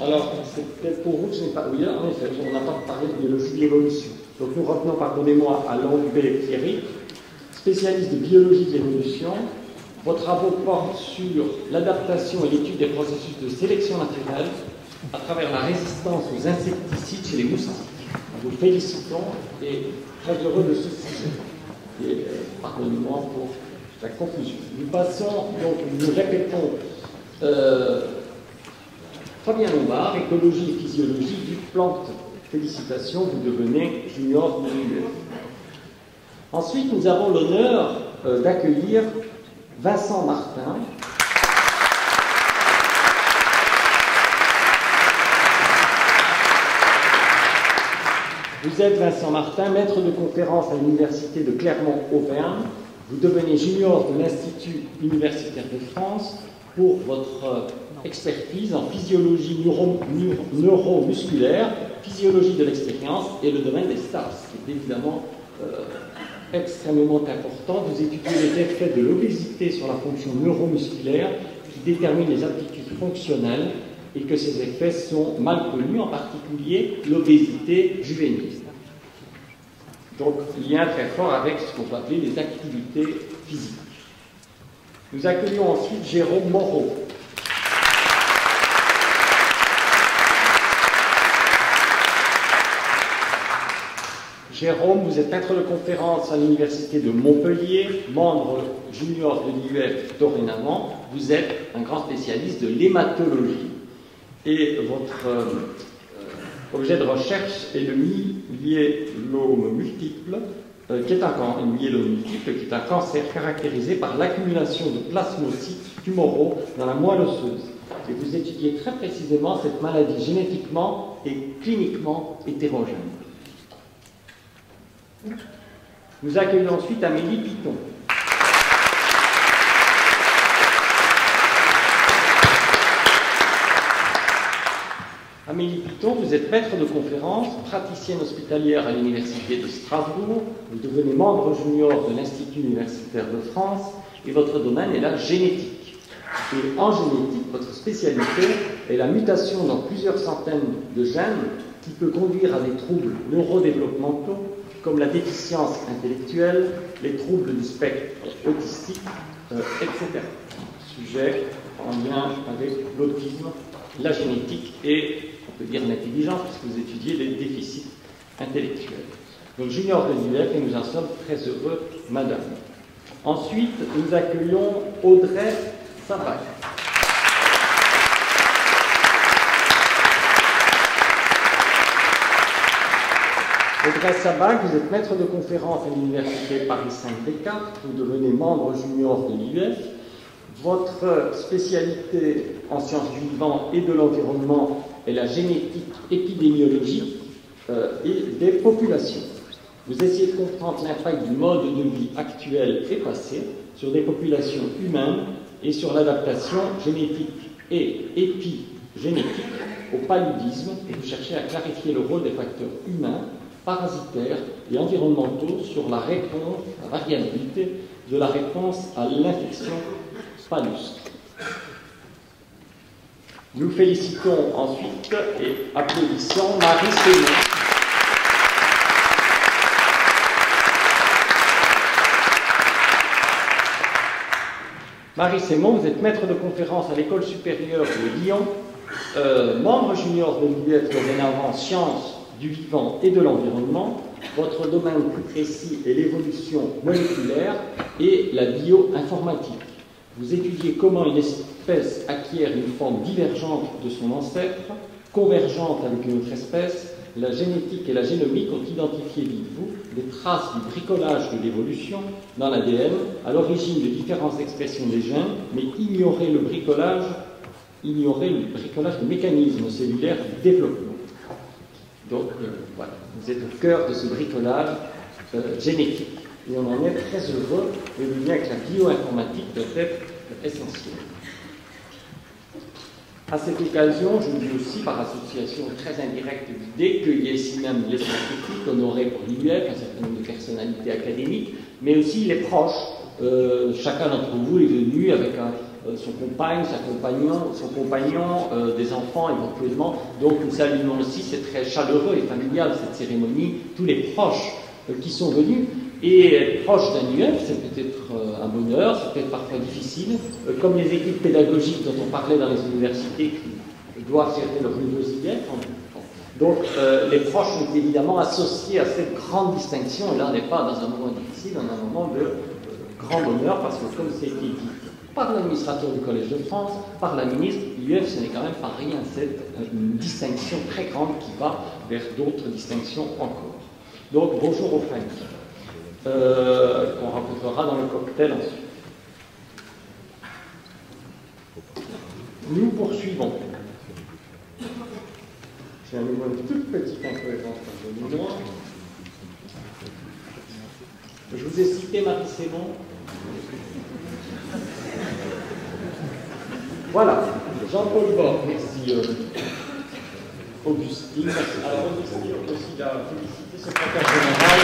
Alors, c'est peut-être pour vous que je n'ai pas. Oui, là, en effet, on n'a pas parlé de biologie de l'évolution. Donc, nous revenons, pardonnez-moi, à l'abbé Pierre, spécialiste de biologie de l'évolution. Vos travaux portent sur l'adaptation et l'étude des processus de sélection naturelle à travers la résistance aux insecticides chez les moustiques. Nous vous félicitons et très heureux de ce sujet. Et pardonnez-moi pour la confusion. Nous passons, donc nous répétons, Fabien Lombard, écologie et physiologie du plancton. Félicitations, vous devenez junior de l'UE. Ensuite, nous avons l'honneur d'accueillir Vincent Martin. Vous êtes Vincent Martin, maître de conférence à l'Université de Clermont-Auvergne. Vous devenez junior de l'Institut universitaire de France pour votre expertise en physiologie neuromusculaire, physiologie de l'expérience et le domaine des STAPS, qui est évidemment extrêmement important. Vous étudiez les effets de l'obésité sur la fonction neuromusculaire qui détermine les aptitudes fonctionnelles et que ces effets sont mal connus, en particulier l'obésité juvénile. Donc, lien très fort avec ce qu'on peut appeler les activités physiques. Nous accueillons ensuite Jérôme Moreau. Jérôme, vous êtes maître de conférence à l'Université de Montpellier, membre junior de l'IUF dorénavant. Vous êtes un grand spécialiste de l'hématologie et votre objet de recherche est le myélome multiple, qui est un cancer caractérisé par l'accumulation de plasmocytes tumoraux dans la moelle osseuse. Et vous étudiez très précisément cette maladie génétiquement et cliniquement hétérogène. Nous accueillons ensuite Amélie Piton. Amélie Piton, vous êtes maître de conférence, praticienne hospitalière à l'Université de Strasbourg. Vous devenez membre junior de l'Institut universitaire de France et votre domaine est la génétique. Et en génétique, votre spécialité est la mutation dans plusieurs centaines de gènes qui peut conduire à des troubles neurodéveloppementaux, comme la déficience intellectuelle, les troubles du spectre autistique, etc. Sujet en lien avec l'autisme, la génétique et, on peut dire, l'intelligence, puisque vous étudiez les déficits intellectuels. Donc, junior de l'IUF, et nous en sommes très heureux, madame. Ensuite, nous accueillons Audrey Sabat. Audrey Sabat, vous êtes maître de conférence à l'Université Paris-Saint-Descartes, vous devenez membre junior de l'IUF. Votre spécialité en sciences du vivant et de l'environnement est la génétique épidémiologique et des populations. Vous essayez de comprendre l'impact du mode de vie actuel et passé sur des populations humaines et sur l'adaptation génétique et épigénétique au paludisme et de chercher à clarifier le rôle des facteurs humains, parasitaires et environnementaux sur la réponse, la variabilité de la réponse à l'infection panus. Nous félicitons ensuite et applaudissons Marie Sémon. Marie Sémon, vous êtes maître de conférence à l'École supérieure de Lyon, membre junior de l'UF dorénavant sciences du vivant et de l'environnement. Votre domaine plus précis est l'évolution moléculaire et la bioinformatique. Vous étudiez comment une espèce acquiert une forme divergente de son ancêtre, convergente avec une autre espèce. La génétique et la génomique ont identifié, dites-vous, des traces du bricolage de l'évolution dans l'ADN à l'origine de différentes expressions des gènes, mais ignorer le bricolage du mécanisme cellulaire du développement. Donc, voilà, vous êtes au cœur de ce bricolage génétique. Et on en est très heureux, et le lien avec la bioinformatique doit être essentiel. À cette occasion, je dis aussi, par association très indirecte d'idées, qu'il y a ici même les scientifiques honorés pour l'UF, un certain nombre de personnalités académiques, mais aussi les proches. Chacun d'entre vous est venu avec son compagne, son compagnon, des enfants éventuellement. Donc nous saluons aussi, c'est très chaleureux et familial cette cérémonie, tous les proches qui sont venus. Et être proche d'un UF, c'est peut-être un bonheur, c'est peut-être parfois difficile, comme les équipes pédagogiques dont on parlait dans les universités qui doivent gérer leur niveau IF. Donc les proches sont évidemment associés à cette grande distinction, et là on n'est pas dans un moment difficile, on est un moment de grand bonheur, parce que comme c'est été dit par l'administrateur du Collège de France, par la ministre, l'UF ce n'est quand même pas rien, c'est une distinction très grande qui va vers d'autres distinctions encore. Donc bonjour aux familles. Qu'on rencontrera dans le cocktail ensuite. Nous poursuivons. J'ai à nouveau une toute petite incohérence dans le nom. Je vous ai cité Marie Sémon. Voilà, Jean-Paul Borg, merci Augustine. Alors Augustine, on peut aussi la féliciter, secrétaire général.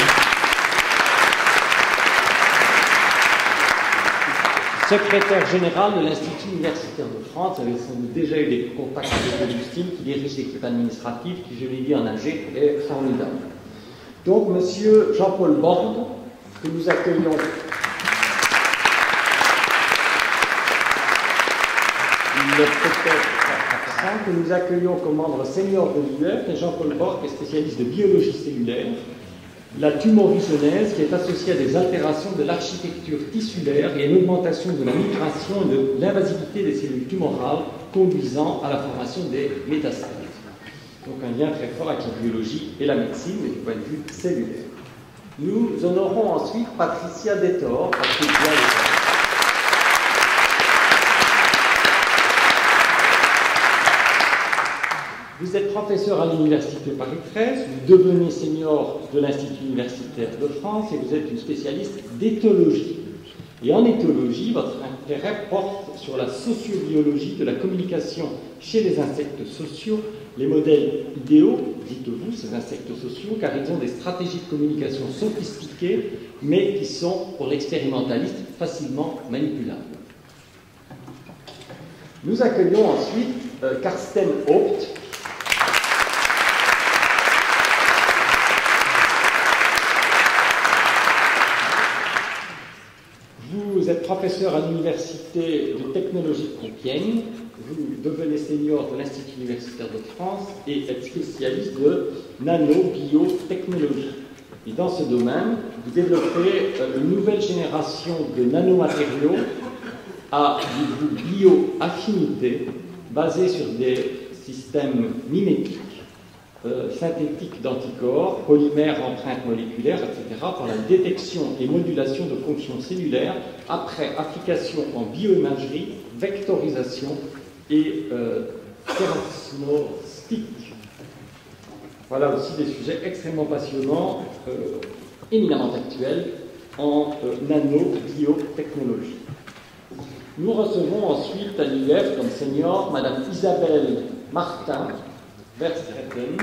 Secrétaire général de l'Institut universitaire de France, avec qui on a déjà eu des contacts avec Augustine, qui dirige l'équipe administrative, qui, je l'ai dit en AG, est formidable. Donc, monsieur Jean-Paul Borg, que nous accueillons. Il est peut-être absent, que nous accueillons comme membre senior de l'UF, et Jean-Paul Borg est spécialiste de biologie cellulaire. La tumorigenèse qui est associée à des altérations de l'architecture tissulaire et à une augmentation de la migration et de l'invasivité des cellules tumorales conduisant à la formation des métastases. Donc un lien très fort avec la biologie et la médecine, mais du point de vue cellulaire. Nous honorons ensuite Patricia Détor. Vous êtes professeur à l'Université Paris 13, vous devenez senior de l'Institut universitaire de France et vous êtes une spécialiste d'éthologie. Et en éthologie, votre intérêt porte sur la sociobiologie de la communication chez les insectes sociaux, les modèles idéaux, dites-vous, ces insectes sociaux, car ils ont des stratégies de communication sophistiquées, mais qui sont, pour l'expérimentaliste, facilement manipulables. Nous accueillons ensuite Karsten Haupt. Vous êtes professeur à l'Université de Technologie de Compiègne, vous devenez senior de l'Institut universitaire de France et êtes spécialiste de nanobiotechnologie. Et dans ce domaine, vous développez une nouvelle génération de nanomatériaux à bioaffinité basée sur des systèmes mimétiques, synthétiques d'anticorps, polymères, empreintes moléculaires, etc., pour la détection et modulation de fonctions cellulaires après application en bioimagerie, vectorisation et thermostique. Voilà aussi des sujets extrêmement passionnants, éminemment actuels en nano-biotechnologie. Nous recevons ensuite à l'UF comme senior Madame Isabelle Martin, Wertheim.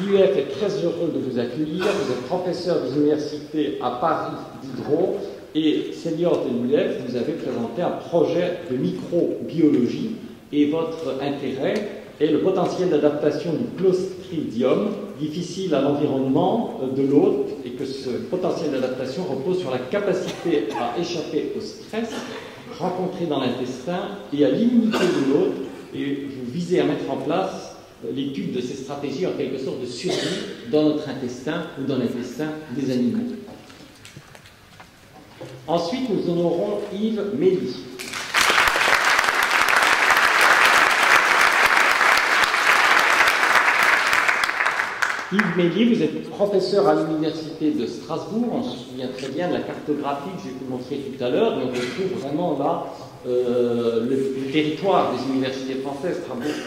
L'UF est très heureux de vous accueillir. Vous êtes professeur des universités à Paris Diderot et senior de l'UF, vous avez présenté un projet de microbiologie et votre intérêt est le potentiel d'adaptation du clostridium difficile à l'environnement de l'hôte et que ce potentiel d'adaptation repose sur la capacité à échapper au stress rencontré dans l'intestin et à l'immunité de l'hôte et vous visez à mettre en place l'étude de ces stratégies en quelque sorte de survie dans notre intestin ou dans l'intestin des animaux. Ensuite, nous honorons Yves Méli. Yves Méli, vous êtes professeur à l'université de Strasbourg, on se souvient très bien de la cartographie que je vais vous montrer tout à l'heure, mais on retrouve vraiment là le territoire des universités françaises,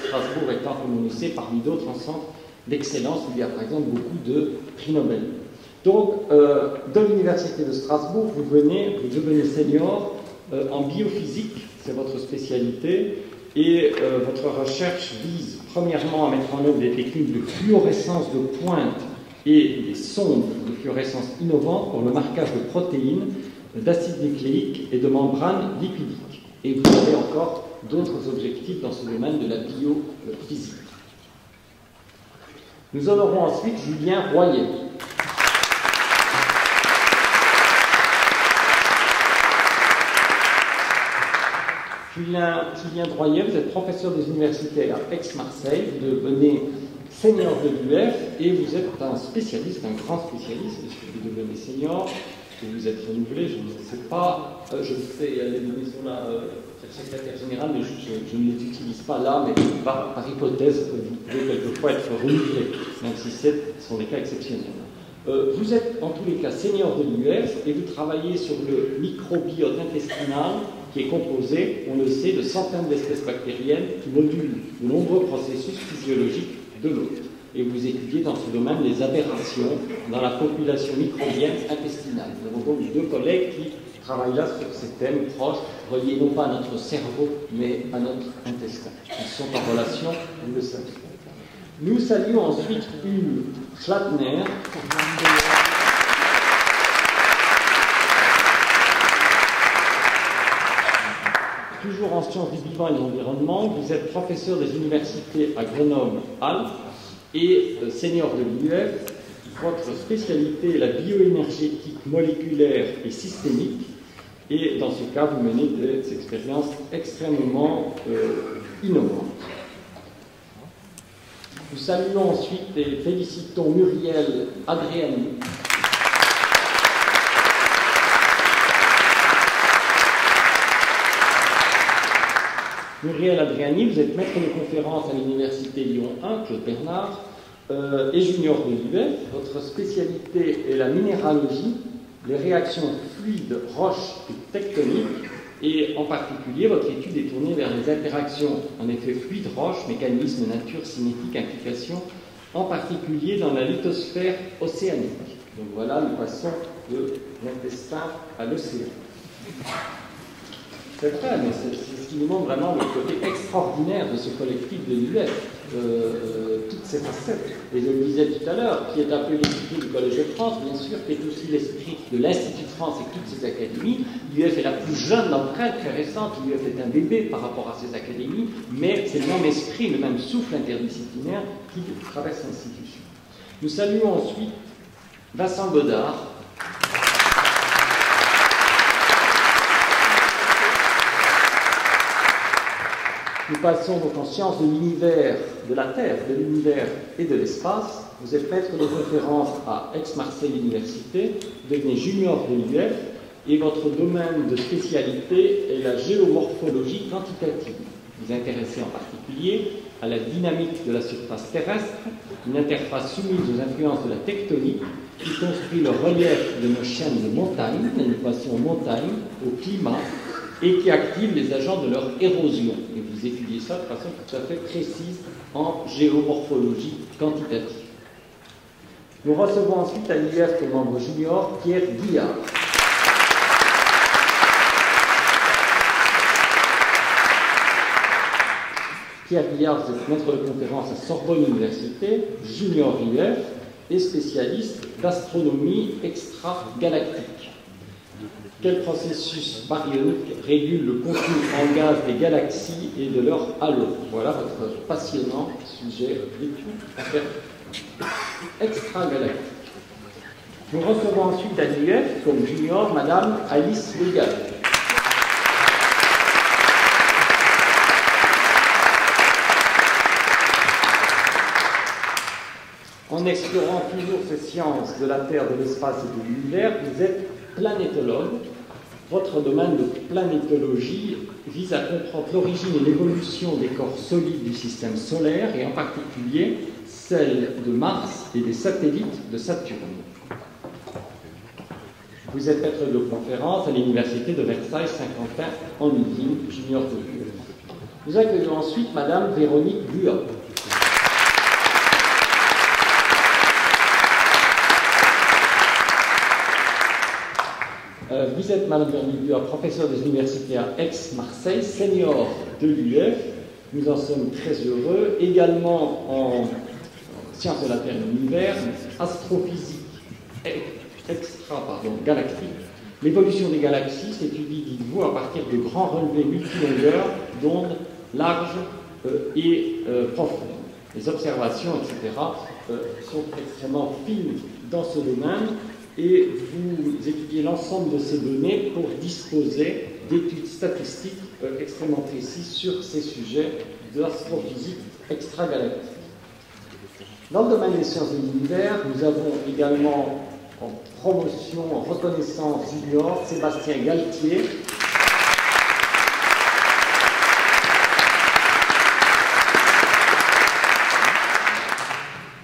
Strasbourg étant, comme on le sait, parmi d'autres en centre d'excellence, où il y a par exemple beaucoup de prix Nobel. Donc, de l'université de Strasbourg, vous devenez senior en biophysique, c'est votre spécialité, et votre recherche vise premièrement à mettre en œuvre des techniques de fluorescence de pointe et des sondes de fluorescence innovantes pour le marquage de protéines, d'acides nucléiques et de membranes lipidiques. Et vous avez encore d'autres objectifs dans ce domaine de la biophysique. Nous honorons ensuite Julien Royer. Julien Droyer, vous êtes professeur des universités à Aix-Marseille, vous devenez senior de l'UF et vous êtes un spécialiste, un grand spécialiste, puisque vous devenez senior, que vous êtes renouvelé, je ne sais pas, je sais, les données sont là, secrétaire général, mais je ne les utilise pas là, mais par hypothèse, vous pouvez quelquefois être renouvelé, même si ce sont des cas exceptionnels. Vous êtes en tous les cas senior de l'UF et vous travaillez sur le microbiote intestinal qui est composé, on le sait, de centaines d'espèces bactériennes qui modulent de nombreux processus physiologiques de l'hôte. Et vous étudiez dans ce domaine les aberrations dans la population microbienne intestinale. Nous avons donc deux collègues qui travaillent là sur ces thèmes proches, reliés non pas à notre cerveau, mais à notre intestin. Ils sont en relation, vous le savez. Nous saluons ensuite Hugues Schlattner. Toujours en sciences du vivant et de l'environnement, vous êtes professeur des universités à Grenoble-Alpes et senior de l'UF. Votre spécialité est la bioénergétique moléculaire et systémique. Et dans ce cas, vous menez des expériences extrêmement innovantes. Nous saluons ensuite et félicitons Muriel Adriani. Muriel Adriani, vous êtes maître de conférence à l'université Lyon 1, Claude Bernard, et junior de l'UF. Votre spécialité est la minéralogie, les réactions fluides, roches et tectoniques, et en particulier, votre étude est tournée vers les interactions, en effet fluide, roche, mécanisme, nature, cinétique, implication, en particulier dans la lithosphère océanique. Donc voilà, nous passons de l'intestin à l'océan. C'est vrai, mais c'est ce qui nous montre vraiment le côté extraordinaire de ce collectif de l'UF, toutes ces facettes. Et je le disais tout à l'heure, qui est un peu l'esprit du Collège de France, bien sûr, qui est aussi l'esprit de l'Institut de France et toutes ses académies. L'UF est la plus jeune d'entre elles, très récente. L'UF est un bébé par rapport à ses académies, mais c'est le même esprit, le même souffle interdisciplinaire qui traverse l'institution. Nous saluons ensuite Vincent Godard. Nous passons donc en sciences de l'univers, de la Terre, de l'univers et de l'espace. Vous êtes maître de conférence à Aix-Marseille Université, vous devenez junior de l'UF et votre domaine de spécialité est la géomorphologie quantitative. Vous intéressez en particulier à la dynamique de la surface terrestre, une interface soumise aux influences de la tectonique qui construit le relief de nos chaînes de montagnes, nous passons aux montagnes, au climat, et qui activent les agents de leur érosion. Et vous étudiez ça de façon tout à fait précise en géomorphologie quantitative. Nous recevons ensuite à l'UF comme membre junior Pierre Guillard. Pierre Guillard, vous êtes maître de conférence à Sorbonne Université, junior IEF et spécialiste d'astronomie extragalactique. Quel processus baryonique régule le contenu en gaz des galaxies et de leur halo? Voilà votre passionnant sujet d'étude à faire extragalactique. Nous recevons ensuite à l'IEF comme junior Madame Alice Legal. En explorant toujours ces sciences de la Terre, de l'espace et de l'univers, vous êtes planétologue. Votre domaine de planétologie vise à comprendre l'origine et l'évolution des corps solides du système solaire, et en particulier celle de Mars et des satellites de Saturne. Vous êtes maître de conférence à l'université de Versailles Saint-Quentin en Yvelines, junior de l'UE. Nous accueillons ensuite Madame Véronique Buat. Vous êtes, Madame Bernier, professeure des universités à Aix-Marseille, senior de l'UF. Nous en sommes très heureux. Également en sciences de la Terre et de l'univers, astrophysique galactique. L'évolution des galaxies s'étudie, dites-vous, à partir de grands relevés multilongueurs, d'ondes larges et profondes. Les observations, etc., sont extrêmement fines dans ce domaine. Et vous étudiez l'ensemble de ces données pour disposer d'études statistiques extrêmement précises sur ces sujets de l'astrophysique extragalactique. Dans le domaine des sciences de l'univers, nous avons également en promotion, en reconnaissance junior, Sébastien Galtier.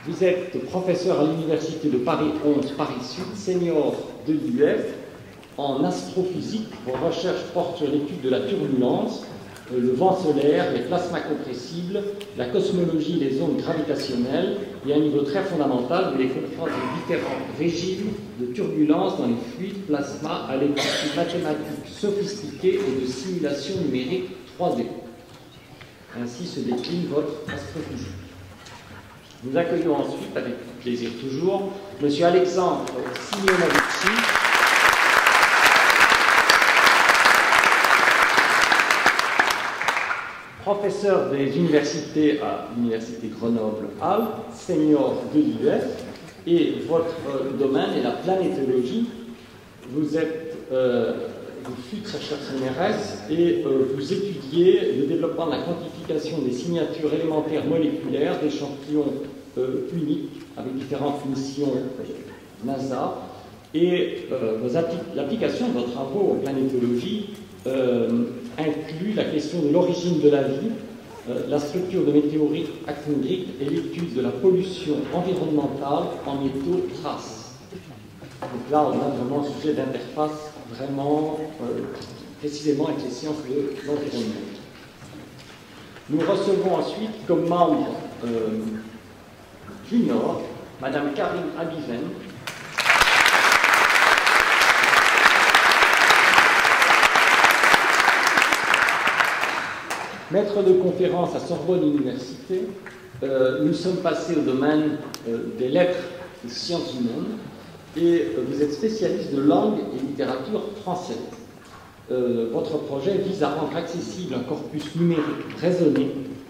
Vous êtes professeur à l'université de Paris 11, Paris Sud, senior de l'UF. En astrophysique, vos recherches portent sur l'étude de la turbulence, le vent solaire, les plasmas compressibles, la cosmologie, les ondes gravitationnelles et à un niveau très fondamental, vous les comprenez les différents régimes de turbulence dans les fluides plasma à l'étude de mathématiques sophistiquées et de simulations numériques 3D. Ainsi se décline votre astrophysique. Nous accueillons ensuite, avec plaisir toujours, M. Alexandre Signonavici, professeur des universités à l'Université Grenoble-Alpes, senior de l'UF, et votre domaine est la planétologie. Vous êtes vous fûtes chercheuse CNRS et vous étudiez le développement de la quantification des signatures élémentaires moléculaires d'échantillons uniques avec différentes missions NASA et l'application de vos travaux en planétologie inclut la question de l'origine de la vie, la structure de météorites actiniques et l'étude de la pollution environnementale en métaux traces. Donc là, on a vraiment un sujet d'interface vraiment précisément avec les sciences de l'environnement. Nous recevons ensuite comme membre junior Madame Karine Abiven, maître de conférence à Sorbonne Université. Nous sommes passés au domaine des lettres et sciences humaines. Et vous êtes spécialiste de langue et littérature française. Votre projet vise à rendre accessible un corpus numérique raisonné,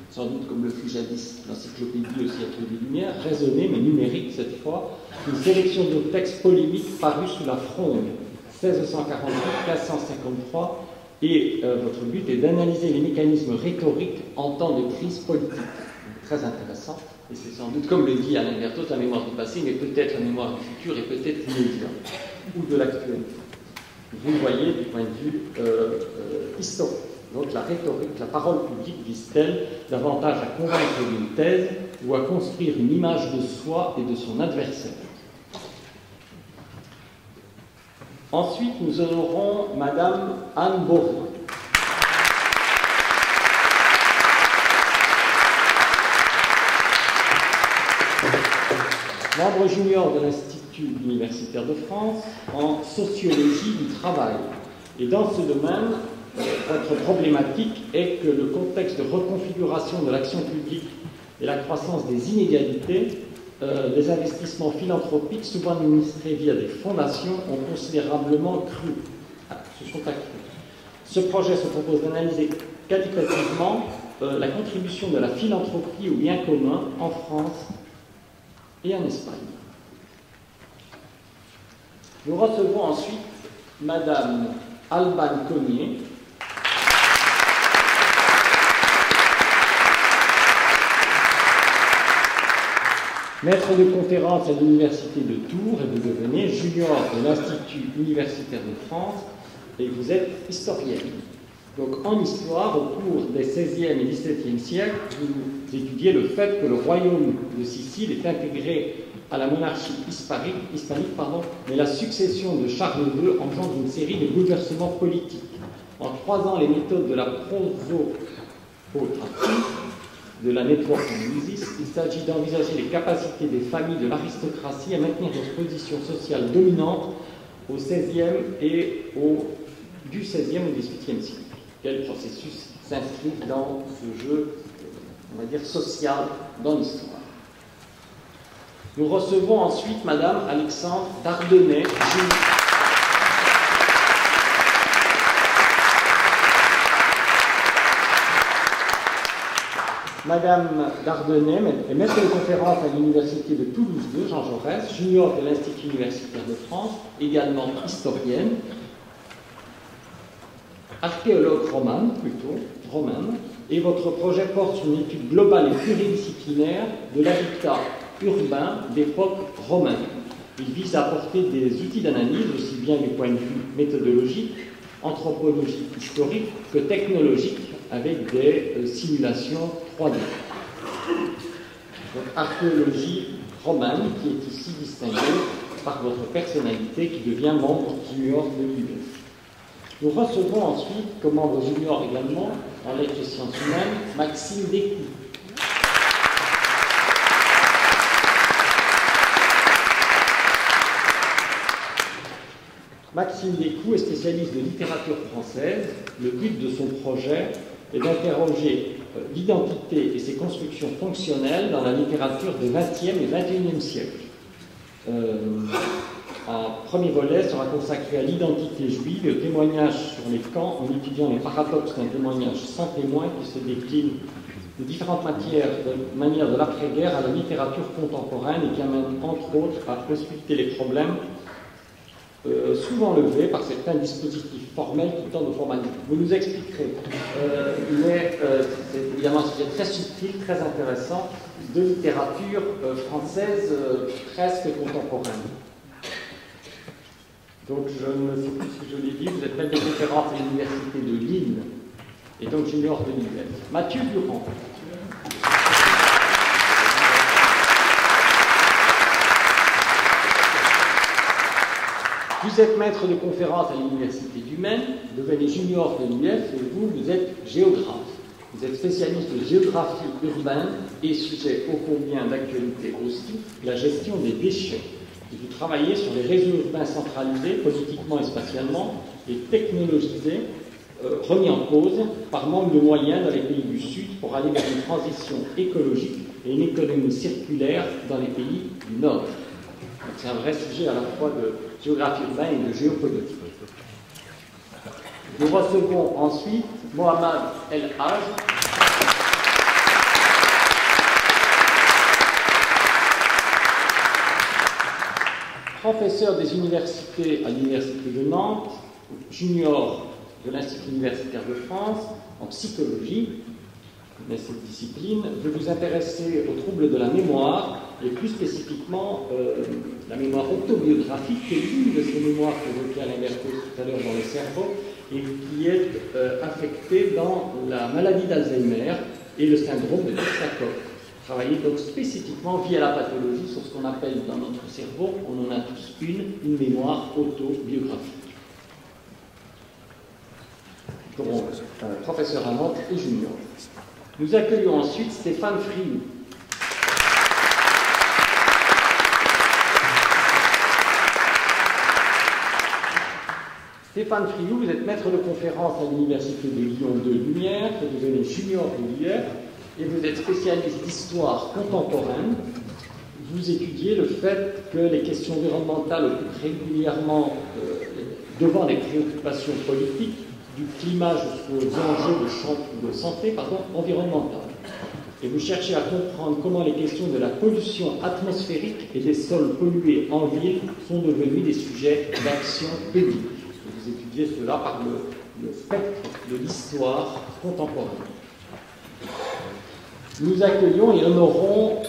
sans doute comme le fut jadis l'encyclopédie au siècle des Lumières, raisonné mais numérique cette fois, une sélection de textes polémiques parus sous la Fronde 1648-1553, et votre but est d'analyser les mécanismes rhétoriques en temps de crise politique. Très intéressant. Et c'est sans doute, comme le dit Alain Berthaud, la mémoire du passé, mais peut-être la mémoire du futur et peut-être immédiat, ou de l'actualité. Vous voyez du point de vue historique. Donc la rhétorique, la parole publique vise-t-elle davantage à convaincre d'une thèse ou à construire une image de soi et de son adversaire? Ensuite, nous honorons Madame Anne Bourgeois. Membre junior de l'Institut universitaire de France en sociologie du travail. Et dans ce domaine, Votre problématique est que le contexte de reconfiguration de l'action publique et la croissance des inégalités, les investissements philanthropiques souvent administrés via des fondations ont considérablement cru. Se sont accrus. Ce projet se propose d'analyser qualitativement la contribution de la philanthropie au bien commun en France et en Espagne. Nous recevons ensuite Madame Alban Cognier, maître de conférences à l'Université de Tours, et vous devenez junior de l'Institut universitaire de France, et vous êtes historienne. Donc en histoire, au cours des 16e et 17e siècles, vous étudiez le fait que le royaume de Sicile est intégré à la monarchie hispanique, mais la succession de Charles II engendre une série de bouleversements politiques. En 3 ans, les méthodes de la prosopocratie, de la népotisme, il s'agit d'envisager les capacités des familles de l'aristocratie à maintenir leur position sociale dominante au du 16e au 18e siècle. Quel processus s'inscrit dans ce jeu, on va dire, social dans l'histoire. Nous recevons ensuite Madame Alexandre Dardenay, Madame Dardenay est maître de conférence à l'Université de Toulouse 2, Jean Jaurès, junior de l'Institut universitaire de France, également historienne, archéologue romane, et votre projet porte sur une étude globale et pluridisciplinaire de l'habitat urbain d'époque romaine. Il vise à apporter des outils d'analyse, aussi bien du point de vue méthodologique, anthropologique, historique que technologique, avec des simulations 3D. Donc, archéologie romane qui est ici distinguée par votre personnalité qui devient membre junior de l'UBS. Nous recevons ensuite, comme membre junior également, en lettres et sciences humaines, Maxime Descoups. Maxime Descoups est spécialiste de littérature française. Le but de son projet et d'interroger l'identité et ses constructions fonctionnelles dans la littérature des 20e et 21e siècles. Un premier volet sera consacré à l'identité juive et au témoignage sur les camps en étudiant les paradoxes d'un témoignage sans témoin qui se décline de différentes manières de l'après-guerre à la littérature contemporaine et qui amène entre autres à ausculter les problèmes souvent levé par certains dispositifs formels qui tendent au formalisme. Vous nous expliquerez, c'est évidemment un sujet très subtil, très intéressant, de littérature française presque contemporaine. Donc je ne sais plus ce que je l'ai dit, vous êtes maître de conférence à l'Université de Lille, et donc junior de l'UBS. Mathieu Durand. Vous êtes maître de conférence à l'Université du Maine, devenez junior de l'UF, et vous êtes géographe. Vous êtes spécialiste de géographie urbaine et sujet ô combien d'actualité aussi, la gestion des déchets. Et vous travaillez sur les réseaux urbains centralisés, politiquement et spatialement, et technologisés, remis en cause par manque de moyens dans les pays du Sud pour aller vers une transition écologique et une économie circulaire dans les pays du Nord. C'est un vrai sujet à la fois de géographie urbaine et de géopolitique. Nous recevons ensuite Mohamed El Haj, professeur des universités à l'Université de Nantes, junior de l'Institut universitaire de France en psychologie. Mais cette discipline veut vous intéresser aux troubles de la mémoire et plus spécifiquement la mémoire autobiographique, qui est une de ces mémoires qu'évoquait Alain Berthaud tout à l'heure dans le cerveau et qui est affectée dans la maladie d'Alzheimer et le syndrome de Korsakoff. Travailler donc spécifiquement via la pathologie sur ce qu'on appelle dans notre cerveau, on en a tous une mémoire autobiographique. Donc, professeur à Nantes et junior. Nous accueillons ensuite Stéphane Friou, Stéphane Friou, vous êtes maître de conférence à l'Université de Lyon 2 Lumière, vous devenez junior Lumière, et vous êtes spécialiste d'histoire contemporaine. Vous étudiez le fait que les questions environnementales occupent régulièrement devant les préoccupations politiques, du climat jusqu'aux enjeux de santé environnementale. Et vous cherchez à comprendre comment les questions de la pollution atmosphérique et des sols pollués en ville sont devenus des sujets d'action publique. Vous étudiez cela par le spectre de l'histoire contemporaine. Nous accueillons et honorons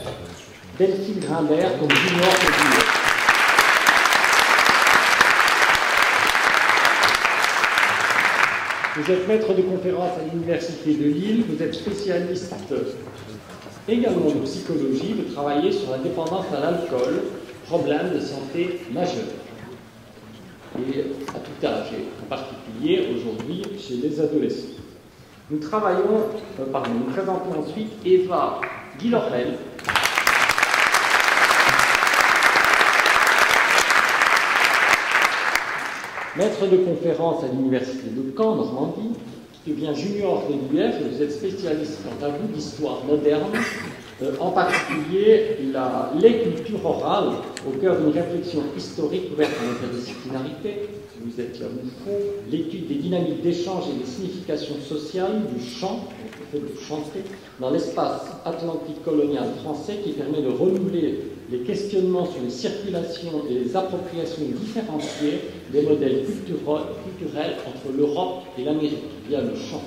Delphine Grimbert comme junior de Vous êtes maître de conférence à l'Université de Lille, vous êtes spécialiste également de psychologie, vous travaillez sur la dépendance à l'alcool, problème de santé majeur. Et à tout âge, et en particulier aujourd'hui chez les adolescents. Nous travaillons, nous présentons ensuite Eva Guilorel. Maître de conférence à l'Université de Caen, Normandie, qui devient junior de l'UF, vous êtes spécialiste quant à vous d'histoire moderne, en particulier les cultures orales, au cœur d'une réflexion historique ouverte à l'interdisciplinarité. Vous êtes là où il faut, l'étude des dynamiques d'échange et des significations sociales du chant, donc le fait de chanter, dans l'espace atlantique colonial français qui permet de renouveler les questionnements sur les circulations et les appropriations différenciées des modèles culturels entre l'Europe et l'Amérique via le chant.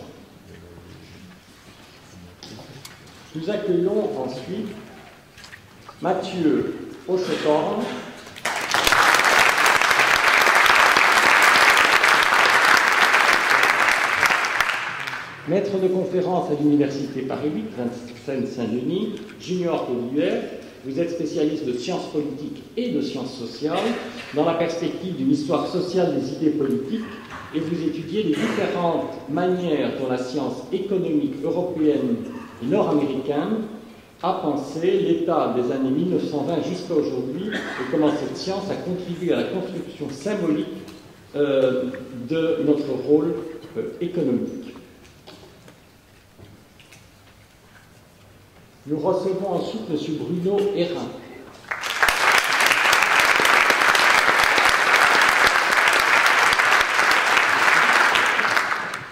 Nous accueillons ensuite Mathieu Ossetorn, maître de conférence à l'Université Paris 8, Seine-Saint-Denis, junior de l'UF. Vous êtes spécialiste de sciences politiques et de sciences sociales, dans la perspective d'une histoire sociale des idées politiques, et vous étudiez les différentes manières dont la science économique européenne et nord-américaine a pensé l'état des années 1920 jusqu'à aujourd'hui, et comment cette science a contribué à la construction symbolique de notre rôle économique. Nous recevons ensuite M. Bruno Hérin.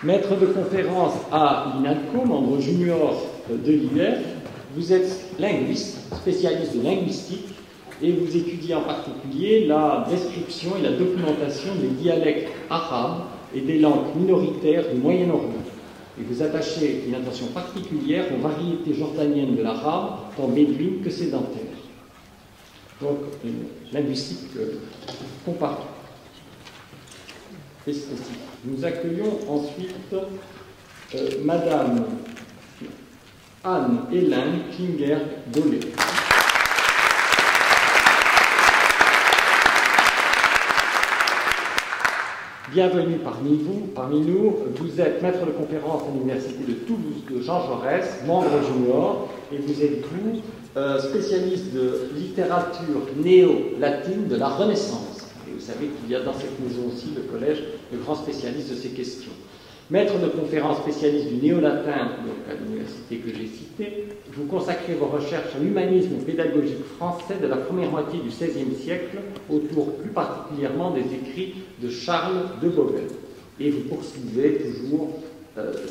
Maître de conférence à l'INALCO, membre junior de l'INEF, vous êtes linguiste, spécialiste de linguistique, et vous étudiez en particulier la description et la documentation des dialectes arabes et des langues minoritaires du Moyen-Orient. Et vous attachez une attention particulière aux variétés jordaniennes de l'arabe, tant bédouine que sédentaire. Donc, une linguistique comparée. Nous accueillons ensuite Madame Anne-Hélène Klinger-Dolé. Bienvenue parmi nous, vous êtes maître de conférence à l'Université de Toulouse de Jean Jaurès, membre junior, et vous êtes spécialiste de littérature néo-latine de la Renaissance. Et vous savez qu'il y a dans cette maison aussi le collège de grands spécialistes de ces questions. Maître de conférence spécialiste du néo-latin à l'université que j'ai citée, vous consacrez vos recherches à l'humanisme pédagogique français de la première moitié du XVIe siècle, autour plus particulièrement des écrits de Charles de Beauvais. Et vous poursuivez toujours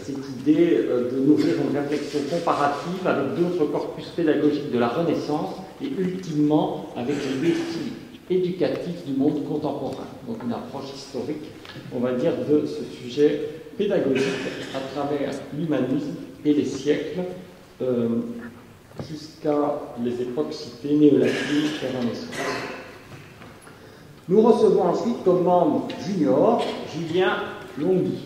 cette idée de nourrir une réflexion comparative avec d'autres corpus pédagogiques de la Renaissance et ultimement avec les défis éducatifs du monde contemporain. Donc une approche historique, on va dire, de ce sujet pédagogique à travers l'humanisme et les siècles jusqu'à les époques citées, néo-latines et Renaissance. Nous recevons ensuite comme membre junior Julien Longhi.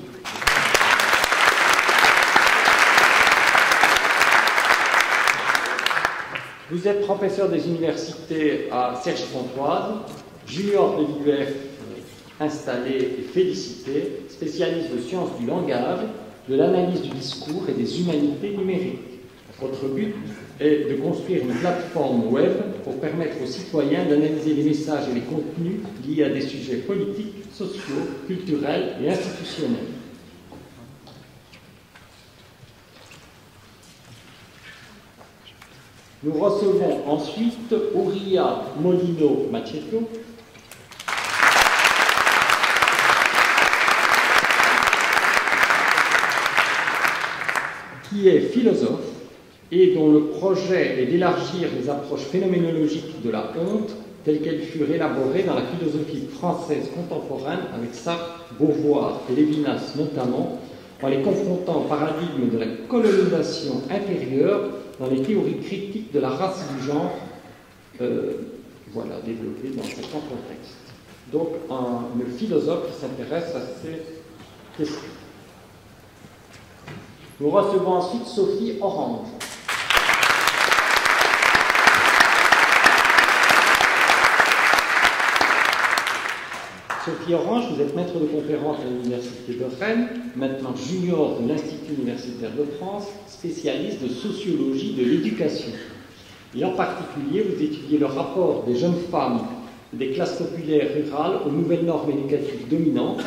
Vous êtes professeur des universités à Cergy-Pontoise, junior de l'UF installé et félicité, spécialiste de sciences du langage, de l'analyse du discours et des humanités numériques. Votre but est de construire une plateforme web pour permettre aux citoyens d'analyser les messages et les contenus liés à des sujets politiques, sociaux, culturels et institutionnels. Nous recevons ensuite Auria Molino-Machetto, qui est philosophe et dont le projet est d'élargir les approches phénoménologiques de la honte telles qu'elles furent élaborées dans la philosophie française contemporaine avec Sartre, Beauvoir et Lévinas notamment, en les confrontant au paradigme de la colonisation intérieure dans les théories critiques de la race du genre, voilà, développées dans ce grand contexte. Donc, le philosophe s'intéresse à ces questions. Nous recevons ensuite Sophie Orange, Sophie Orange, vous êtes maître de conférence à l'Université de Rennes, maintenant junior de l'Institut universitaire de France, spécialiste de sociologie de l'éducation. Et en particulier, vous étudiez le rapport des jeunes femmes des classes populaires rurales aux nouvelles normes éducatives dominantes,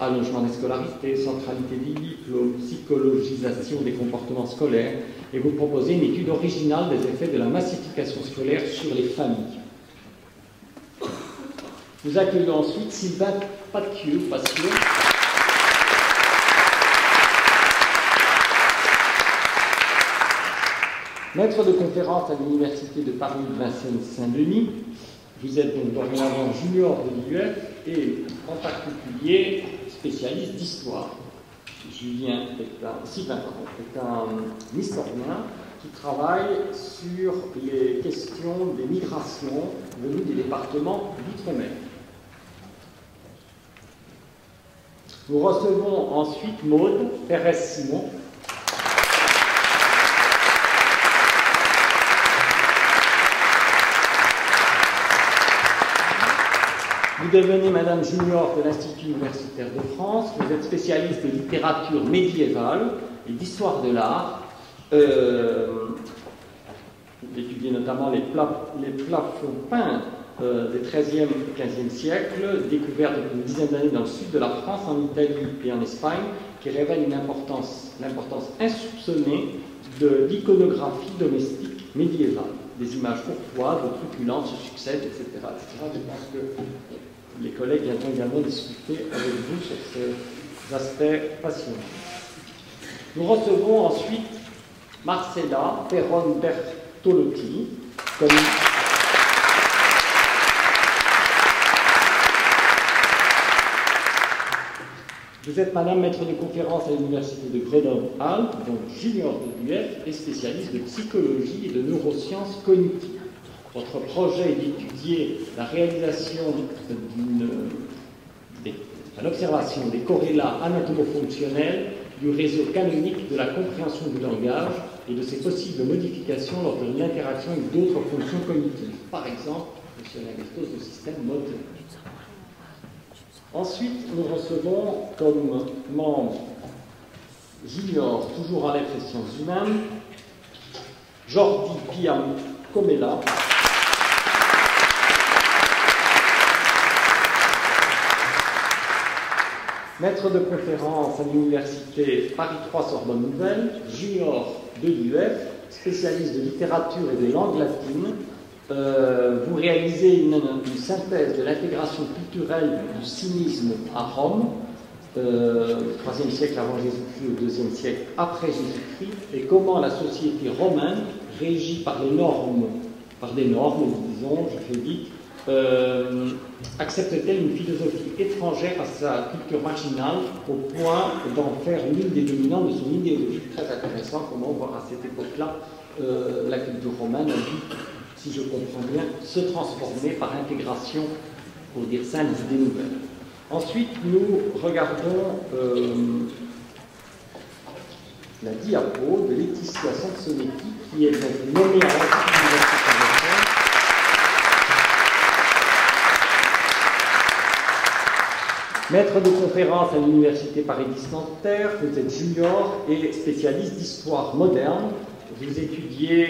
allongement des scolarités, centralité des diplômes, psychologisation des comportements scolaires, et vous proposez une étude originale des effets de la massification scolaire sur les familles. Nous accueillons ensuite Sylvain Patieu, maître de conférence à l'Université de Paris Vincennes-Saint-Denis. Vous êtes donc dorénavant junior de l'IUF et en particulier spécialiste d'histoire. Julien est un historien qui travaille sur les questions des migrations venues des départements d'outre-mer. Nous recevons ensuite Maude Marchal, vous devenez Madame Junior de l'Institut universitaire de France, vous êtes spécialiste de littérature médiévale et d'histoire de l'art, vous étudiez notamment les plafonds peints des 13e et 15e siècles, découverts depuis une dizaine d'années dans le sud de la France, en Italie et en Espagne, qui révèlent l'importance insoupçonnée de l'iconographie domestique médiévale. Des images courtoises, truculentes se succèdent, etc., etc. Je pense que les collègues viendront également discuter avec vous sur ces aspects passionnants. Nous recevons ensuite Marcella Perron Bertolotti, Vous êtes Madame maître de conférence à l'Université de Grenoble-Alpes, donc junior de l'UF et spécialiste de psychologie et de neurosciences cognitives. Votre projet est d'étudier la réalisation à l'observation des corrélats anatomo-fonctionnels du réseau canonique de la compréhension du langage et de ses possibles modifications lors de l'interaction avec d'autres fonctions cognitives, par exemple, M. Vastos, le système moteur. Ensuite, nous recevons comme membre junior, toujours en lettres et sciences humaines, Jordi Piam Comella, maître de conférence à l'Université Paris 3 Sorbonne Nouvelle, junior de l'UF, spécialiste de littérature et des langues latines. Vous réalisez une synthèse de l'intégration culturelle du cynisme à Rome, IIIe siècle avant Jésus-Christ au IIe siècle après Jésus-Christ, et comment la société romaine, régie par les normes, disons, je fais vite, accepte-t-elle une philosophie étrangère à sa culture marginale au point d'en faire l'une des dominantes de son idéologie? Très intéressant comment on voit à cette époque-là la culture romaine si je comprends bien, se transformer par intégration, pour dire ça, des nouvelles. Ensuite, nous regardons la diapo de Laetitia Sansonetti, qui est donc nommée à l'Institut universitaire de France, maître de conférence à l'Université Paris-Dix-Nanterre, vous êtes junior et spécialiste d'histoire moderne. Vous étudiez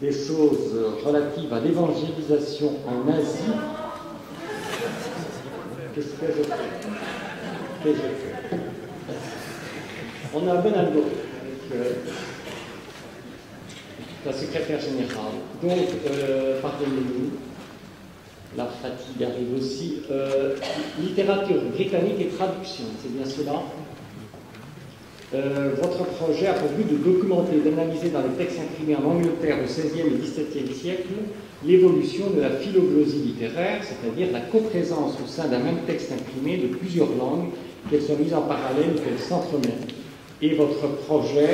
des choses relatives à l'évangélisation en Asie, Qu'est-ce que je fais? Qu'est-ce que je fais? On a un bon algorithme avec la secrétaire générale. Donc, pardonnez-nous, la fatigue arrive aussi. Littérature britannique et traduction, c'est bien cela. Votre projet a pour but de documenter et d'analyser dans les textes imprimés en Angleterre au XVIe et XVIIe siècle l'évolution de la phyloglosie littéraire, c'est-à-dire la coprésence au sein d'un même texte imprimé de plusieurs langues, qu'elles soient mises en parallèle ou qu'elles s'entremêlent. Et votre projet,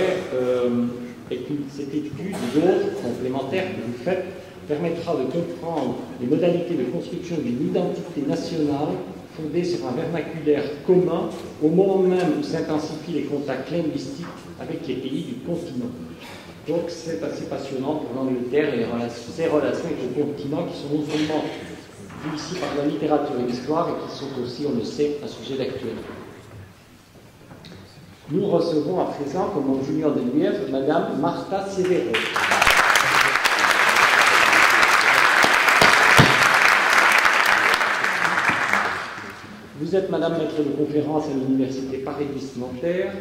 cette étude d'autres complémentaires que vous faites, permettra de comprendre les modalités de construction d'une identité nationale fondée sur un vernaculaire commun au moment même où s'intensifient les contacts linguistiques avec les pays du continent. Donc c'est assez passionnant pour l'Angleterre et ses relations avec le continent qui sont non seulement vues ici par la littérature et l'histoire et qui sont aussi, on le sait, un sujet d'actualité. Nous recevons à présent, comme mon junior de l'UF, Madame Martha Severo. Vous êtes Madame maître de conférence à l'Université Paris-Nanterre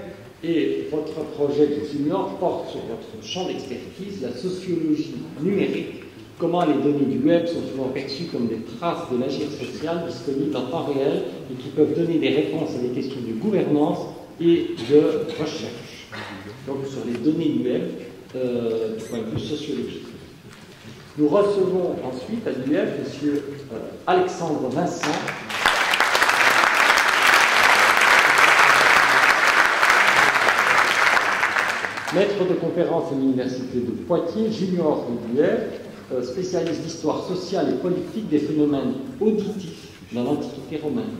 et votre projet de junior porte sur votre champ d'expertise, la sociologie numérique. Comment les données du web sont souvent perçues comme des traces de l'agir social disponibles en temps réel et qui peuvent donner des réponses à des questions de gouvernance et de recherche. Donc sur les données du web du point de vue sociologique. Nous recevons ensuite à l'UF M. Alexandre Vincent. Maître de conférence à l'Université de Poitiers, junior de l'UF, spécialiste d'histoire sociale et politique des phénomènes auditifs dans l'Antiquité romaine.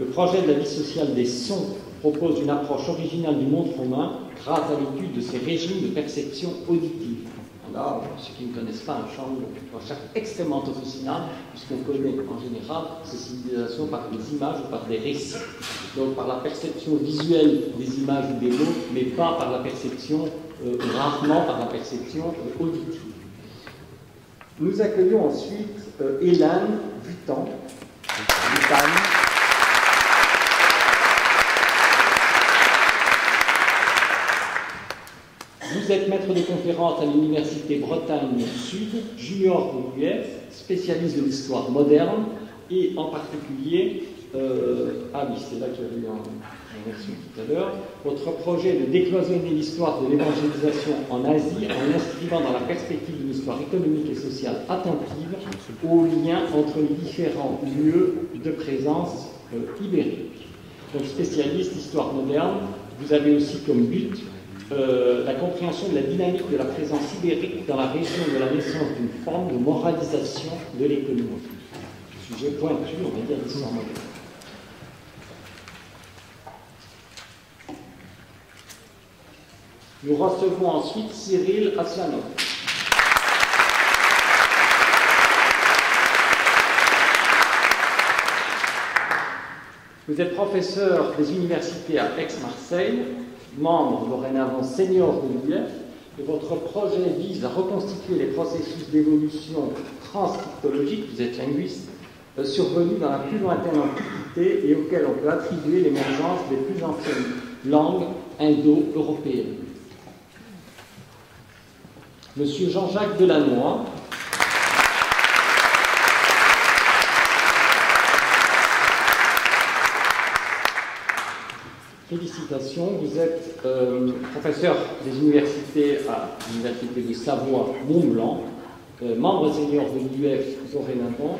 Le projet de la vie sociale des sons propose une approche originale du monde romain grâce à l'étude de ses régimes de perception auditive. Là, pour ceux qui ne connaissent pas un champ de recherche extrêmement original, puisqu'on connaît en général ces civilisations par des images ou par des récits. Donc par la perception visuelle des images ou des mots, mais pas par la perception, rarement par la perception auditive. Nous accueillons ensuite Hélène Vuitton. Vous êtes maître de conférence à l'Université Bretagne Sud, junior de l'UF, spécialiste de l'histoire moderne, et en particulier, c'est là que j'avais en version tout à l'heure, votre projet de décloisonner l'histoire de l'évangélisation en Asie en l'inscrivant dans la perspective d'une histoire économique et sociale attentive aux liens entre les différents lieux de présence ibérique. Donc spécialiste d'histoire moderne, vous avez aussi comme but la compréhension de la dynamique de la présence ibérique dans la région de la naissance d'une forme de moralisation de l'économie. Sujet pointu, on va dire, d'histoire moderne. Nous recevons ensuite Cyril Aslanov. Vous êtes professeur des universités à Aix-Marseille, membre dorénavant senior de l'UF, et votre projet vise à reconstituer les processus d'évolution transcriptologique, vous êtes linguiste, survenus dans la plus lointaine antiquité et auxquels on peut attribuer l'émergence des plus anciennes langues indo-européennes. Monsieur Jean-Jacques Delannoy, félicitations, vous êtes professeur des universités à l'Université de Savoie-Mont-Blanc, membre senior de l'UF dorénavant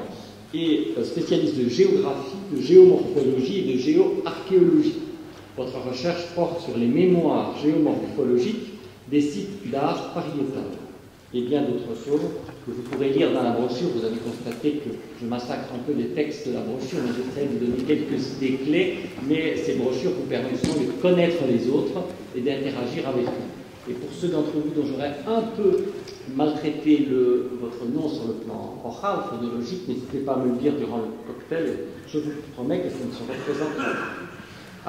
et spécialiste de géographie, de géomorphologie et de géoarchéologie. Votre recherche porte sur les mémoires géomorphologiques des sites d'art pariétal et bien d'autres choses que vous pourrez lire dans la brochure. Vous avez constaté que je massacre un peu les textes de la brochure, mais j'essaie de donner quelques idées clés, mais ces brochures vous permettront de connaître les autres et d'interagir avec eux. Et pour ceux d'entre vous dont j'aurais un peu maltraité votre nom sur le plan oral, phonologique, n'hésitez pas à me le dire durant le cocktail, je vous promets que ça ne se représente pas.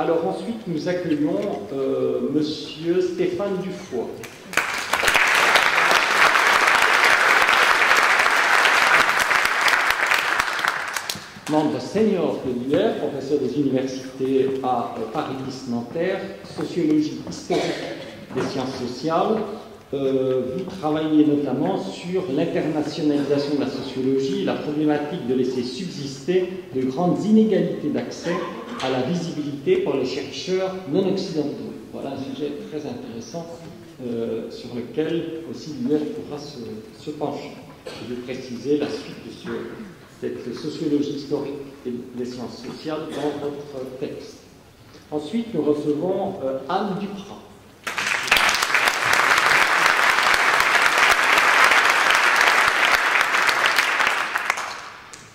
Alors ensuite, nous accueillons Monsieur Stéphane Dufoy. membre senior de l'UR, professeur des universités à Paris-Nanterre, sociologie historique des sciences sociales. Vous travaillez notamment sur l'internationalisation de la sociologie, la problématique de laisser subsister de grandes inégalités d'accès à la visibilité pour les chercheurs non occidentaux. Voilà un sujet très intéressant sur lequel aussi l'UR pourra se pencher. Je vais préciser la suite de cette sociologie historique des sciences sociales dans votre texte. Ensuite, nous recevons Anne Duprat.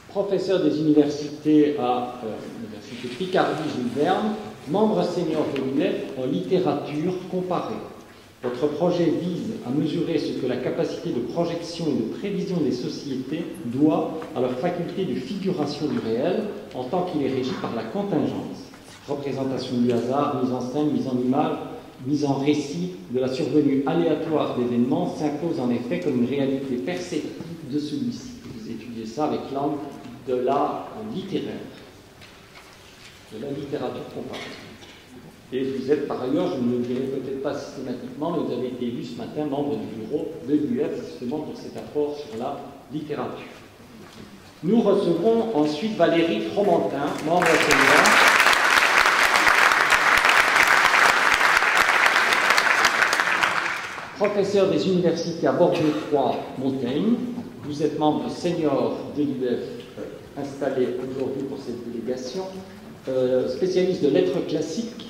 Professeur des universités à l'Université Picardie-Jules Verne, membre senior de l'UNEF en littérature comparée. Votre projet vise à mesurer ce que la capacité de projection et de prévision des sociétés doit à leur faculté de figuration du réel en tant qu'il est régi par la contingence. Représentation du hasard, mise en scène, mise en image, mise en récit de la survenue aléatoire d'événements s'impose en effet comme une réalité perceptible de celui-ci. Vous étudiez ça avec l'angle de l'art littéraire, de la littérature comparée. Et vous êtes par ailleurs, je ne le dirai peut-être pas systématiquement, mais vous avez été élu ce matin membre du bureau de l'UF justement pour cet apport sur la littérature. Nous recevrons ensuite Valérie Fromentin, membre senior. Professeur des universités à Bordeaux-Trois-Montaigne, vous êtes membre senior de l'UF installé aujourd'hui pour cette délégation, spécialiste de lettres classiques,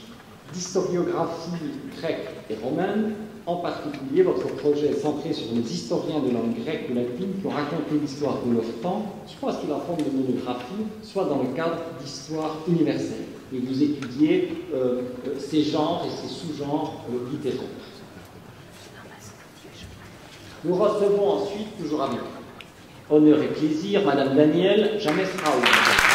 d'historiographie grecque et romaine. En particulier, votre projet est centré sur les historiens de langue grecque ou latine qui ont raconté l'histoire de leur temps, soit sous la forme de monographie, soit dans le cadre d'histoire universelle. Et vous étudiez ces genres et ces sous-genres littéraires. Nous recevons ensuite, toujours avec honneur et plaisir, Madame Danielle James-Raoult.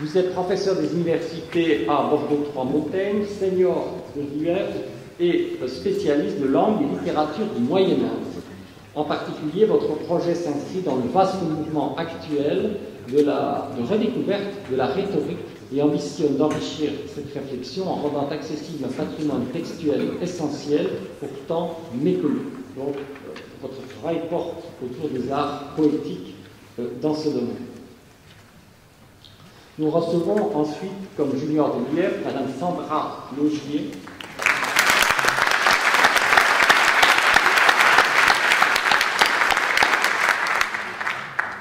Vous êtes professeur des universités à Bordeaux-Trois-Montaigne, senior de l'UF et spécialiste de langue et littérature du Moyen-Âge. En particulier, votre projet s'inscrit dans le vaste mouvement actuel de redécouverte de la rhétorique et ambitionne d'enrichir cette réflexion en rendant accessible un patrimoine textuel essentiel, pourtant méconnu. Donc, votre travail porte autour des arts poétiques dans ce domaine. Nous recevons ensuite, comme junior de l'UF, Madame Sandra Laugier,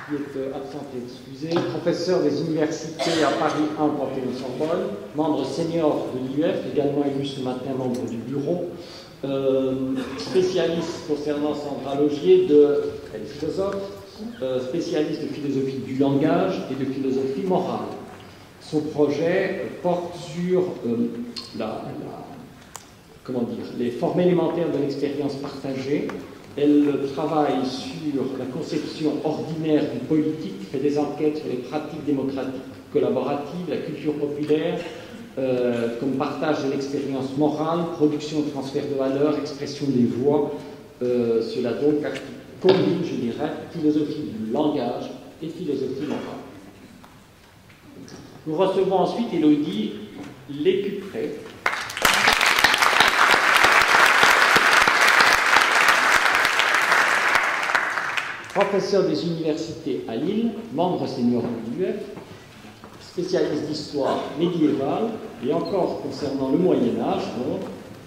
qui est absente et excusée, professeur des universités à Paris 1, Panthéon-Sorbonne, membre senior de l'UF, également élu ce matin membre du bureau, spécialiste concernant Sandra Laugier, elle est philosophe, spécialiste de philosophie du langage et de philosophie morale. Son projet porte sur les formes élémentaires de l'expérience partagée. Elle travaille sur la conception ordinaire du politique, fait des enquêtes sur les pratiques démocratiques collaboratives, la culture populaire, comme partage de l'expérience morale, production et transfert de valeurs, expression des voix. Cela donc combine, je dirais, philosophie du langage et philosophie morale. Nous recevons ensuite Élodie Lécupré, professeur des universités à Lille, membre senior de l'UF, spécialiste d'histoire médiévale et encore concernant le Moyen-Âge,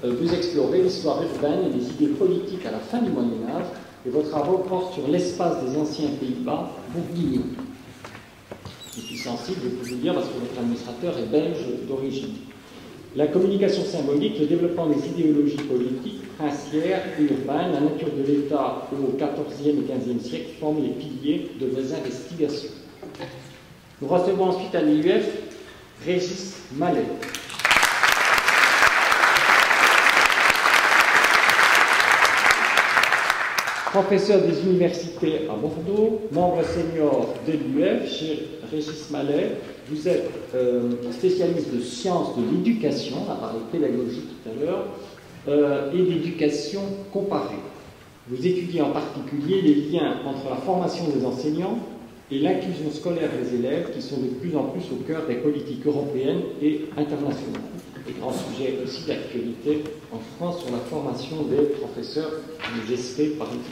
vous explorez l'histoire urbaine et les idées politiques à la fin du Moyen-Âge et vos travaux portent sur l'espace des anciens Pays-Bas bourguignons. Je suis sensible, je peux vous dire, parce que votre administrateur est belge d'origine. La communication symbolique, le développement des idéologies politiques, princières et urbaines, la nature de l'État au XIVe et XVe siècle forment les piliers de vos investigations. Nous recevons ensuite à l'UF Régis Mallet, professeur des universités à Bordeaux, membre senior de l'UF, chez Régis Mallet. Vous êtes spécialiste de sciences de l'éducation, on a parlé de pédagogie tout à l'heure, et d'éducation comparée. Vous étudiez en particulier les liens entre la formation des enseignants et l'inclusion scolaire des élèves qui sont de plus en plus au cœur des politiques européennes et internationales. Et grand sujet aussi d'actualité en France sur la formation des professeurs des ESP par exemple.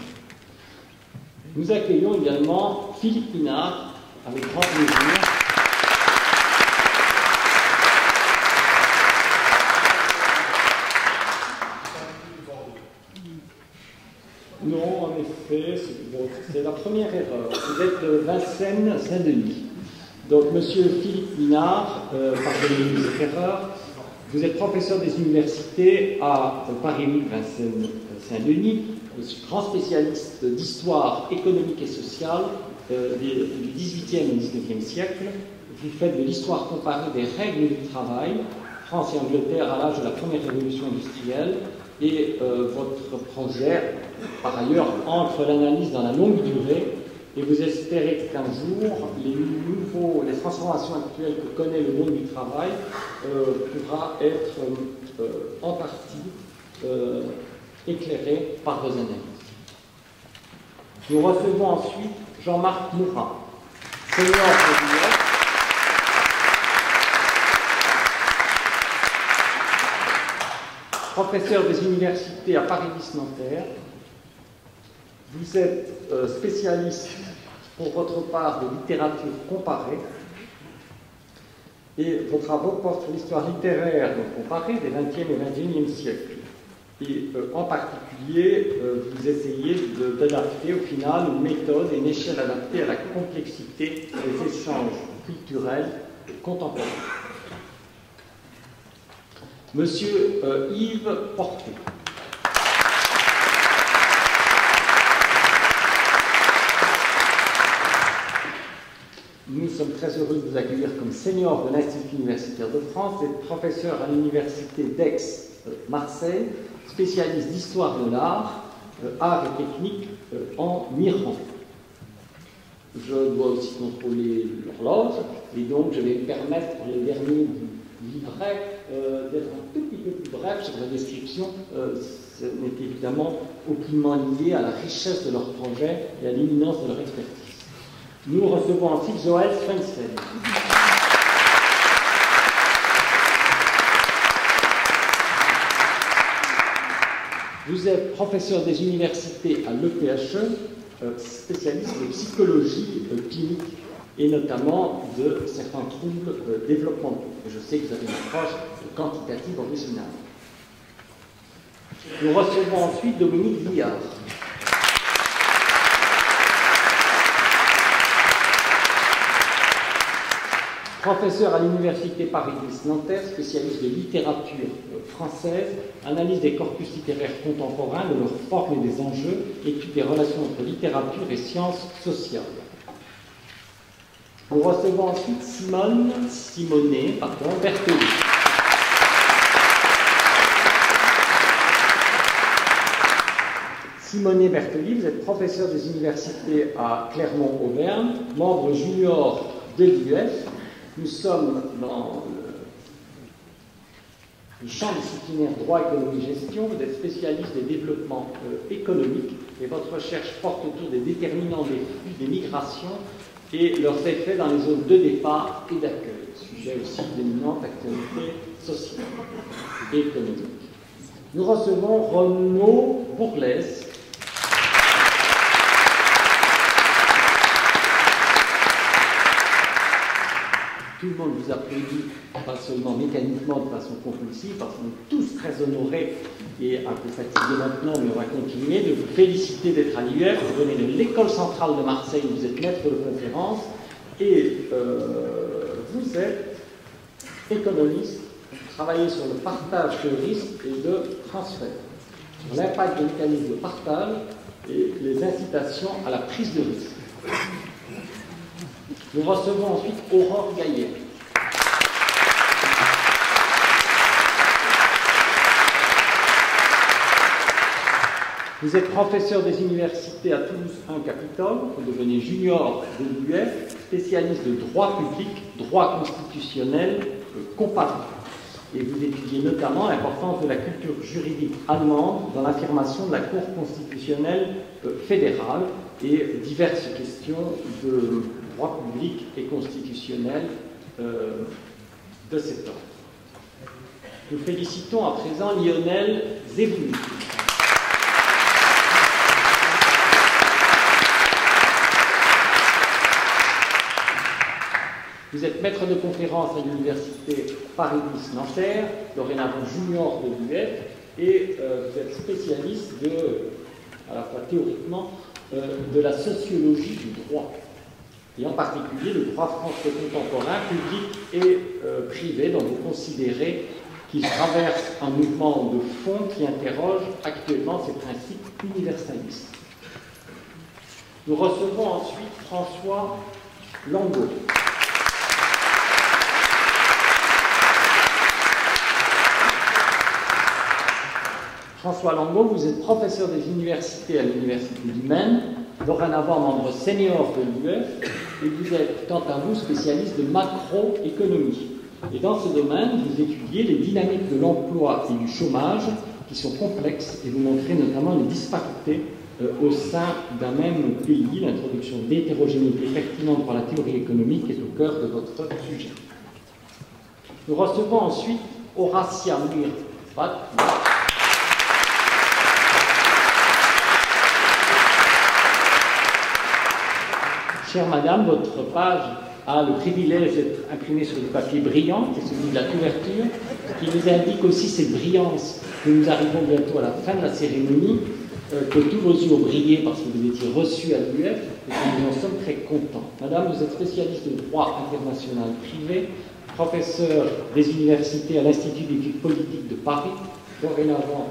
Nous accueillons également Philippe Pinard avec grand plaisir. Non, en effet, c'est la première erreur. Vous êtes de Vincennes, Saint-Denis. Donc, monsieur Philippe Pinard, pardonnez-nous cette erreur, vous êtes professeur des universités à Paris-Ville, Vincennes, Saint-Denis, grand spécialiste d'histoire économique et sociale du XVIIIe et XIXe siècle. Vous faites de l'histoire comparée des règles du travail, France et Angleterre à l'âge de la première révolution industrielle, et votre projet, par ailleurs, entre l'analyse dans la longue durée, et vous espérez qu'un jour, les transformations actuelles que connaît le monde du travail pourra être en partie éclairée par vos analyses. Nous recevons ensuite Jean-Marc Moura, senior président. Professeur des universités à Paris-Nanterre. Vous êtes spécialiste pour votre part de littérature comparée et vos travaux portent sur l'histoire littéraire comparée des XXe et XXIe siècles. Et en particulier, vous essayez d'adapter au final une méthode et une échelle adaptée à la complexité des échanges culturels contemporains. Monsieur Yves Porté. Nous sommes très heureux de vous accueillir comme senior de l'Institut universitaire de France et professeur à l'université d'Aix-Marseille, spécialiste d'histoire de l'art, art et technique en Iran. Je dois aussi contrôler l'horloge et donc je vais me permettre pour les derniers du livret d'être un tout petit peu plus bref sur la description, ce n'est évidemment aucunement lié à la richesse de leur projet et à l'imminence de leur expertise. Nous recevons ensuite Joël Svensson. Vous êtes professeur des universités à l'EPHE, spécialiste de psychologie clinique et notamment de certains troubles développementaux. Je sais que vous avez une approche quantitative originale. Nous recevons ensuite Dominique Villard. Professeur à l'Université Paris-Nanterre, spécialiste de littérature française, analyse des corpus littéraires contemporains, de leurs formes et des enjeux, étude des relations entre littérature et sciences sociales. Nous recevons ensuite Simone Bertoli. Simone Bertoli, vous êtes professeur des universités à Clermont-Auvergne, membre junior de l'UF. Nous sommes dans le champ disciplinaire droit, économie, gestion. Vous êtes spécialiste des développements économiques et votre recherche porte autour des déterminants des migrations et leurs effets dans les zones de départ et d'accueil, sujet aussi d'éminente actualité sociale et économique. Nous recevons Renaud Bourlès, tout le monde vous applaudit, pas seulement mécaniquement, de façon compulsive, parce qu'on est tous très honorés et un peu fatigués maintenant, mais on va continuer, de vous féliciter d'être à l'UF. Vous venez de l'école centrale de Marseille, vous êtes maître de conférence, et vous êtes économiste, vous travaillez sur le partage de risques et de transfert, sur l'impact des mécanismes de partage et les incitations à la prise de risque. Nous recevons ensuite Aurore Gaillet. Vous êtes professeur des universités à Toulouse 1-Capitole, vous devenez junior de l'UF, spécialiste de droit public, droit constitutionnel comparé. et vous étudiez notamment l'importance de la culture juridique allemande dans l'affirmation de la Cour constitutionnelle fédérale et diverses questions de droit public et constitutionnel de cet ordre. Nous félicitons à présent Lionel Zébouni. Vous êtes maître de conférence à l'université Paris-Nanterre, dorénavant junior de l'UF, et vous êtes spécialiste de, à la fois théoriquement, de la sociologie du droit, et en particulier le droit français contemporain, public et privé, dont vous considérez qu'il traverse un mouvement de fond qui interroge actuellement ses principes universalistes. Nous recevons ensuite François Langot. François Langot, vous êtes professeur des universités à l'Université du Maine, dorénavant membre senior de l'UF, et vous êtes, quant à vous, spécialiste de macroéconomie. Et dans ce domaine, vous étudiez les dynamiques de l'emploi et du chômage, qui sont complexes, et vous montrez notamment les disparités au sein d'un même pays. L'introduction d'hétérogénéité pertinente par la théorie économique est au cœur de votre sujet. Nous recevons ensuite Horatia Muir-Pat. Chère madame, votre page a le privilège d'être imprimée sur du papier brillant, qui est celui de la couverture, qui nous indique aussi cette brillance que nous arrivons bientôt à la fin de la cérémonie, que tous vos yeux ont brillé parce que vous étiez reçus à l'UF, et que nous en sommes très contents. Madame, vous êtes spécialiste de droit international privé, professeure des universités à l'Institut d'études politiques de Paris, dorénavant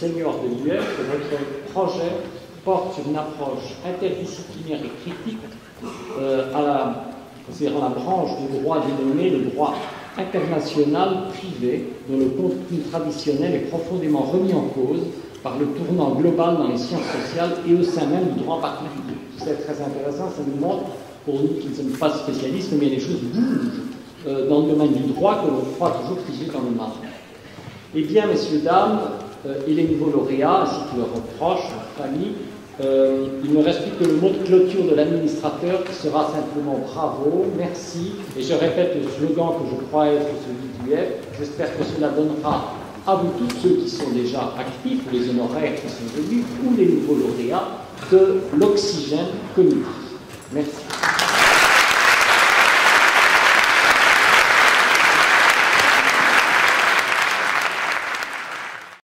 senior de l'UF, et votre projet porte sur une approche interdisciplinaire et critique considérant la branche du droit dénommée le droit international privé, dont le contenu traditionnel est profondément remis en cause par le tournant global dans les sciences sociales et au sein même du droit en particulier. C'est très intéressant, ça nous montre, pour nous qui ne sommes pas spécialistes, mais les choses bougent dans le domaine du droit que l'on croit toujours figé dans le marbre. Eh bien, messieurs, dames, et les nouveaux lauréats, ainsi que leurs proches, leur famille, il ne reste plus que le mot de clôture de l'administrateur qui sera simplement bravo, merci, et je répète le slogan que je crois être celui du F. J'espère que cela donnera à vous tous ceux qui sont déjà actifs, les honoraires qui sont venus, ou les nouveaux lauréats, de l'oxygène cognitif. Merci.